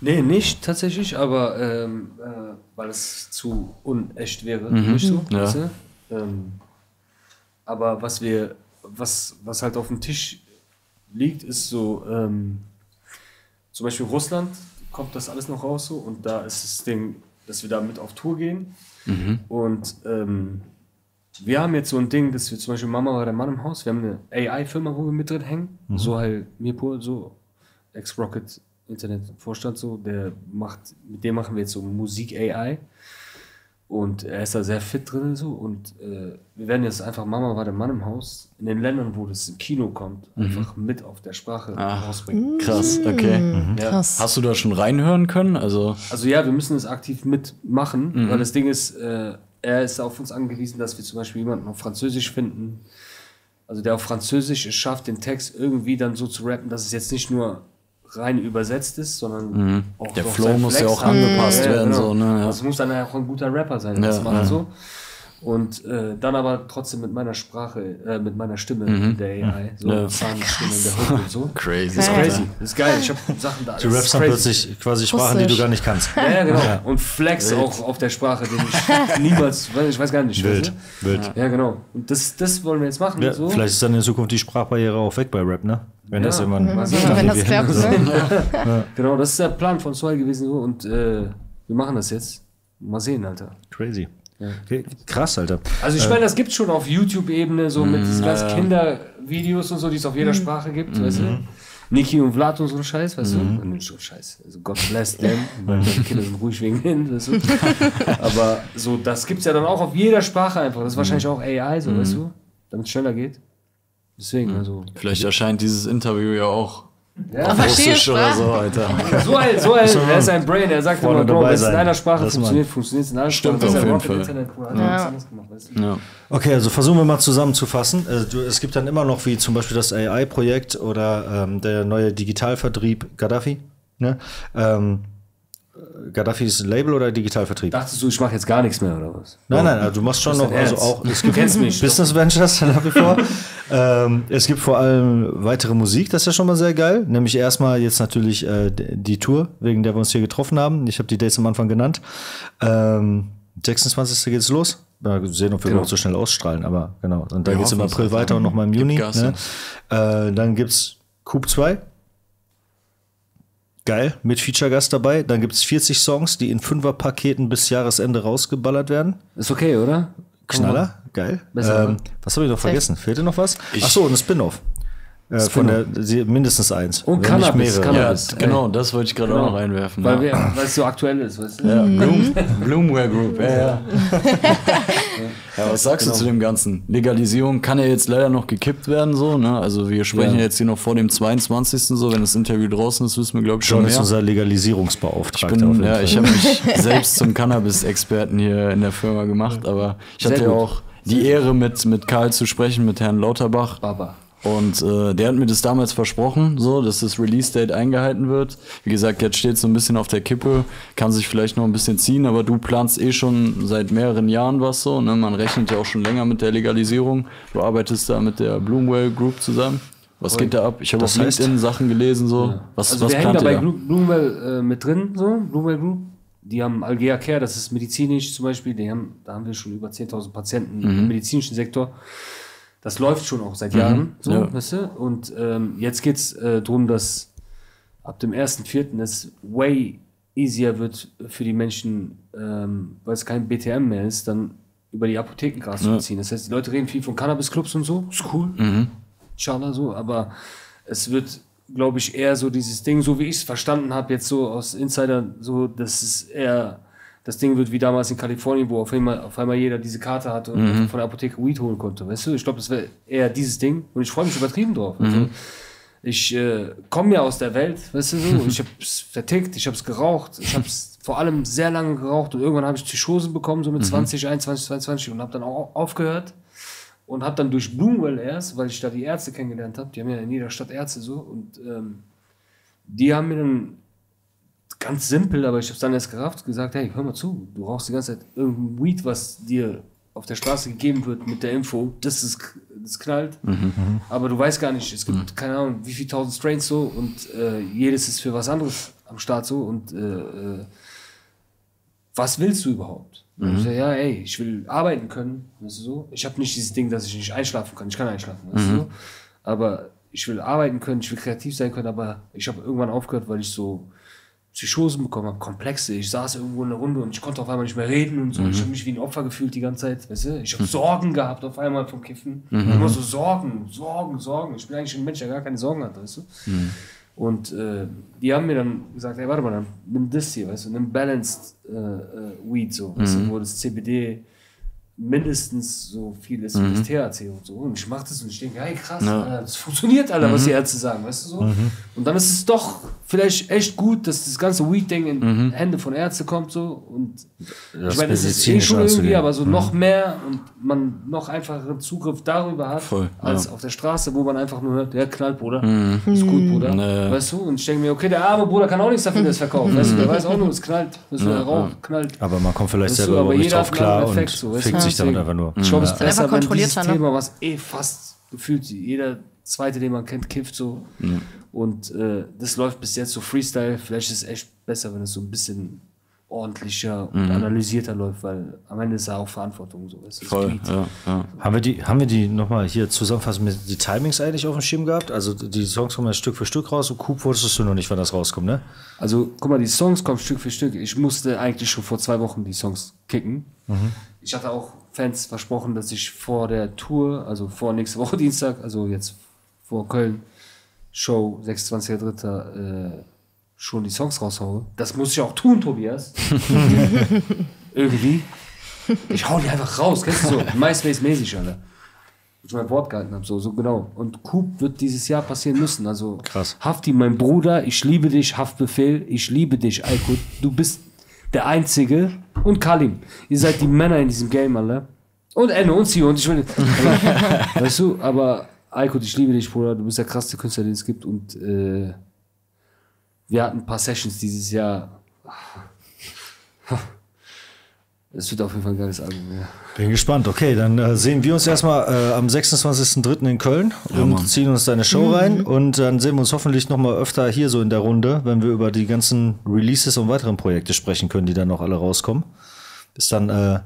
Nee, nicht tatsächlich, aber ähm, äh, weil es zu unecht wäre, mhm. nicht so. Ja. Weißt du? ähm, aber was wir, was, was halt auf dem Tisch liegt, ist so, ähm, zum Beispiel Russland, kommt das alles noch raus so und da ist das Ding, dass wir da mit auf Tour gehen mhm. und ähm, wir haben jetzt so ein Ding, dass wir zum Beispiel Mama oder der Mann im Haus, wir haben eine A I-Firma, wo wir mit drin hängen, mhm. so halt Mirpur, so Ex-Rocket Internet-Vorstand, so, der macht, mit dem machen wir jetzt so Musik-A I und er ist da sehr fit drin so und äh, wir werden jetzt einfach Mama war der Mann im Haus in den Ländern, wo das im Kino kommt, mhm. einfach mit auf der Sprache Ach, rausbringen. Krass, okay. Mhm. Ja. Krass. Hast du da schon reinhören können? Also, also ja, wir müssen es aktiv mitmachen, mhm. weil das Ding ist, äh, er ist auf uns angewiesen, dass wir zum Beispiel jemanden auf Französisch finden, also der auf Französisch es schafft, den Text irgendwie dann so zu rappen, dass es jetzt nicht nur rein übersetzt ist, sondern mhm. auch der Flow muss ja auch an. angepasst ja, werden. Genau. So, ne, ja. Das muss dann auch ein guter Rapper sein, das ja, macht ja. so. Und äh, dann aber trotzdem mit meiner Sprache, äh, mit meiner Stimme, mhm. der A I, so ja. Zahnstimme in der Hook und so. Crazy. Das ist crazy. Das ist geil. Ich hab Sachen da. Du rappst dann plötzlich quasi Sprachen, die du gar nicht kannst. Ja, ja genau. Ja. Und Flex Wild. Auch auf der Sprache, den ich niemals, ich weiß gar nicht. Wild. Wild. Ja, genau. Und das, das wollen wir jetzt machen. Ja, so. Vielleicht ist dann in Zukunft die Sprachbarriere auch weg bei Rap, ne? Wenn ja. das jemand... Ja, wenn das klappt. So. Ja. Genau, das ist der Plan von Soil gewesen. So. Und äh, wir machen das jetzt. Mal sehen, Alter. Crazy. Ja. Okay. Krass, Alter. Also ich äh, meine, das gibt es schon auf YouTube-Ebene, so mit diesen ganzen Kindervideos und so, die es auf jeder Sprache gibt, weißt du? Niki und Vlad und so ein Scheiß, weißt du? Und so ein Scheiß. Also God bless them. Die Kinder sind ruhig wegen denen, weißt du? Aber so, das gibt es ja dann auch auf jeder Sprache einfach. Das ist wahrscheinlich auch A I, so, weißt du? Damit es schneller geht. Deswegen, also. Vielleicht erscheint dieses Interview ja auch. Ja, auf Russisch oder so, Alter. So ein, so ein, er ist ein Brain, er sagt immer, Bro, wenn es in einer Sprache das funktioniert, funktioniert es in einer Sprache. Stimmt, auf jeden Fall. Internet, ja. Ja. Okay, also versuchen wir mal zusammenzufassen. Es gibt dann immer noch, wie zum Beispiel das A I-Projekt oder ähm, der neue Digitalvertrieb Gaddafi, ne? Ähm, Gaddafi ist ein Label oder Digitalvertrieb? Dachtest du, ich mache jetzt gar nichts mehr oder was? Nein, nein, also du machst schon noch, also auch, es gibt Business Ventures nach wie vor. ähm, es gibt vor allem weitere Musik, das ist ja schon mal sehr geil. Nämlich erstmal jetzt natürlich äh, die Tour, wegen der wir uns hier getroffen haben. Ich habe die Dates am Anfang genannt. Ähm, sechsundzwanzigsten geht's los. Wir sehen, ob wir genau. auch so schnell ausstrahlen, aber genau. Und dann ja, geht's im April weiter und nochmal im Juni. Gas, ne? Ja. Äh, dann gibt's Coup zwei. Geil, mit Feature-Gast dabei. Dann gibt es vierzig Songs, die in Fünferpaketen bis Jahresende rausgeballert werden. Ist okay, oder? Knaller, geil. Ähm, was habe ich noch vergessen? Fehlte noch was? Achso, ein Spin-Off. Äh, Spin von der, mindestens eins. Und Cannabis. Cannabis. Ja, genau, das wollte ich gerade genau. auch noch reinwerfen. Weil ja. es so aktuell ist, weißt du? Ja, Bloom, Bloomwell Group, ja, ja. Ja, was sagst genau. du zu dem Ganzen? Legalisierung kann ja jetzt leider noch gekippt werden, so, ne? Also wir sprechen ja. ja jetzt hier noch vor dem zweiundzwanzigsten so, wenn das Interview draußen ist, wissen wir, glaube ich, schon mehr. John ist unser Legalisierungsbeauftragter. Ich bin, ja, Fall. Ich habe mich selbst zum Cannabis-Experten hier in der Firma gemacht, aber ich Sehr hatte ja auch die Ehre, mit, mit Karl zu sprechen, mit Herrn Lauterbach. Baba. Und äh, der hat mir das damals versprochen, so, dass das Release-Date eingehalten wird. Wie gesagt, jetzt steht es so ein bisschen auf der Kippe, kann sich vielleicht noch ein bisschen ziehen, aber du planst eh schon seit mehreren Jahren was so, ne? Man rechnet ja auch schon länger mit der Legalisierung. Du arbeitest da mit der Bloomwell Group zusammen. Was oh, geht da ab? Ich habe auf LinkedIn Sachen gelesen, so. Ja. Was, also was wir plant hängen da bei Bloomwell äh, mit drin, so, Bloomwell Group. Die haben Algea Care, das ist medizinisch zum Beispiel, die haben, da haben wir schon über zehntausend Patienten mhm. im medizinischen Sektor. Das läuft schon auch seit Jahren, mhm, so, ja. weißt du? Und ähm, jetzt geht es äh, darum, dass ab dem ersten vierten es way easier wird für die Menschen, ähm, weil es kein B T M mehr ist, dann über die Apotheken Gras ja. zu ziehen. Das heißt, die Leute reden viel von Cannabis-Clubs und so, ist cool, mhm. Inshallah so, aber es wird, glaube ich, eher so dieses Ding, so wie ich es verstanden habe, jetzt so aus Insider, so, das ist eher, das Ding wird wie damals in Kalifornien, wo auf einmal, auf einmal jeder diese Karte hatte und mhm. von der Apotheke Weed holen konnte, weißt du? Ich glaube, das wäre eher dieses Ding und ich freue mich übertrieben drauf. Mhm. Also, ich äh, komme ja aus der Welt, weißt du, so. Ich habe es vertickt, ich habe es geraucht, ich habe es vor allem sehr lange geraucht und irgendwann habe ich Psychosen bekommen, so mit mhm. zwanzig, einundzwanzig, zweiundzwanzig und habe dann auch aufgehört. Und habe dann durch Bloomwell erst, weil ich da die Ärzte kennengelernt habe, die haben ja in jeder Stadt Ärzte so, und ähm, die haben mir dann ganz simpel, aber ich habe es dann erst gerafft, gesagt, hey, hör mal zu, du rauchst die ganze Zeit irgendein Weed, was dir auf der Straße gegeben wird mit der Info, das ist, das knallt, mhm. aber du weißt gar nicht, es gibt, mhm. keine Ahnung, wie viele tausend Strains so, und äh, jedes ist für was anderes am Start so, und äh, was willst du überhaupt? Mhm. Ich sage, ja, ey, ich will arbeiten können, weißt du, so. Ich habe nicht dieses Ding, dass ich nicht einschlafen kann. Ich kann einschlafen, weißt mhm. du, so. Aber ich will arbeiten können, ich will kreativ sein können, aber ich habe irgendwann aufgehört, weil ich so Psychosen bekommen habe, Komplexe. Ich saß irgendwo in der Runde und ich konnte auf einmal nicht mehr reden und so. Mhm. Ich habe mich wie ein Opfer gefühlt die ganze Zeit, weißt du. Ich habe Sorgen gehabt auf einmal vom Kiffen. Mhm. Immer so Sorgen, Sorgen, Sorgen. Ich bin eigentlich ein Mensch, der gar keine Sorgen hat, weißt du. Mhm. Und äh, die haben mir dann gesagt, hey, warte mal, dann nimm das hier, weißt du, nimm Balanced äh, Weed, so, mhm. weißt du, wo das C B D mindestens so viel ist mhm. wie das T H C und so. Und ich mach das und ich denke, hey, krass, ja. Alter, das funktioniert, Alter, mhm. was die Ärzte sagen, weißt du, so. Mhm. Und dann ist es doch vielleicht echt gut, dass das ganze Weed-Ding in mhm. Hände von Ärzten kommt, so. Und das, ich meine, das ist eh schon irgendwie, aber so mhm. noch mehr, und man noch einfacheren Zugriff darüber hat, voll, als ja. auf der Straße, wo man einfach nur hört, der knallt, Bruder, mhm. ist gut, Bruder, nee. Weißt du. Und ich denke mir, okay, der arme Bruder kann auch nichts dafür, das verkauft, mhm. weißt du, der weiß auch nur, es knallt, weißt du, ja, der Rauch ja. knallt. Aber man kommt vielleicht weißt selber aber nicht drauf klar und fickt sich damit einfach nur. Ich glaube, es ist besser, wenn dieses Thema, was eh fast gefühlt jeder Zweite, den man kennt, kifft so. Mhm. Und äh, das läuft bis jetzt so Freestyle. Vielleicht ist es echt besser, wenn es so ein bisschen ordentlicher und mhm. analysierter läuft, weil am Ende ist ja auch Verantwortung so. Es Voll, ist ja, ja. Haben wir die, haben wir die nochmal hier zusammenfassen mit die Timings eigentlich auf dem Schirm gehabt? Also die Songs kommen ja Stück für Stück raus, und Coup wusstest du noch nicht, wann das rauskommt, ne? Also guck mal, die Songs kommen Stück für Stück. Ich musste eigentlich schon vor zwei Wochen die Songs kicken. Mhm. Ich hatte auch Fans versprochen, dass ich vor der Tour, also vor nächste Woche Dienstag, also jetzt vor Köln, Show, sechsundzwanzigster dritter, äh, schon die Songs raushaue. Das muss ich auch tun, Tobias. Irgendwie. Ich hau die einfach raus, kennst du so? MySpace-mäßig, Alter. Ich mein Wort gehalten habe, so, so genau. Und Coup wird dieses Jahr passieren müssen, also. Krass. Hafti, mein Bruder, ich liebe dich, Haftbefehl, ich liebe dich, Aykut, du bist der Einzige. Und Kalim, ihr seid die Männer in diesem Game, Alter. Und Enno und C E O und ich will. Aber, weißt du, aber Aykut, ich liebe dich, Bruder, du bist der krasseste Künstler, den es gibt, und äh, wir hatten ein paar Sessions dieses Jahr. Es wird auf jeden Fall ein geiles Album, ja. Bin gespannt. Okay, dann äh, sehen wir uns erstmal äh, am sechsundzwanzigsten dritten in Köln ja, und Mann. Ziehen uns deine Show mhm. rein, und dann sehen wir uns hoffentlich nochmal öfter hier so in der Runde, wenn wir über die ganzen Releases und weiteren Projekte sprechen können, die dann noch alle rauskommen. Bis dann äh,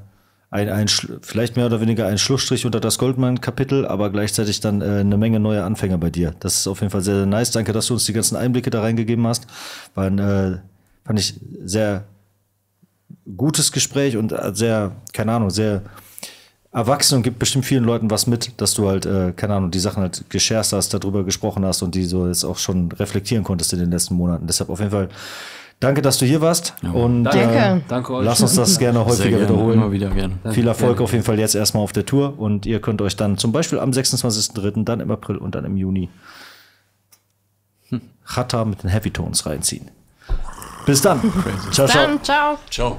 ein, ein vielleicht mehr oder weniger ein Schlussstrich unter das Goldmann-Kapitel, aber gleichzeitig dann äh, eine Menge neuer Anfänger bei dir. Das ist auf jeden Fall sehr, sehr nice. Danke, dass du uns die ganzen Einblicke da reingegeben hast. War ein, äh, fand ich sehr gutes Gespräch und sehr, keine Ahnung, sehr erwachsen, und gibt bestimmt vielen Leuten was mit, dass du halt, äh, keine Ahnung, die Sachen halt gescherzt hast, darüber gesprochen hast und die so jetzt auch schon reflektieren konntest in den letzten Monaten. Deshalb auf jeden Fall danke, dass du hier warst, ja. und danke. Äh, danke euch. Lass uns das gerne häufiger gerne, wiederholen. Immer wieder gerne. Viel Erfolg gerne. Auf jeden Fall jetzt erstmal auf der Tour, und ihr könnt euch dann zum Beispiel am sechsundzwanzigsten dritten, dann im April und dann im Juni hm. XATAR mit den Heavytones reinziehen. Bis dann. Ciao, ciao. Dann, ciao. Ciao.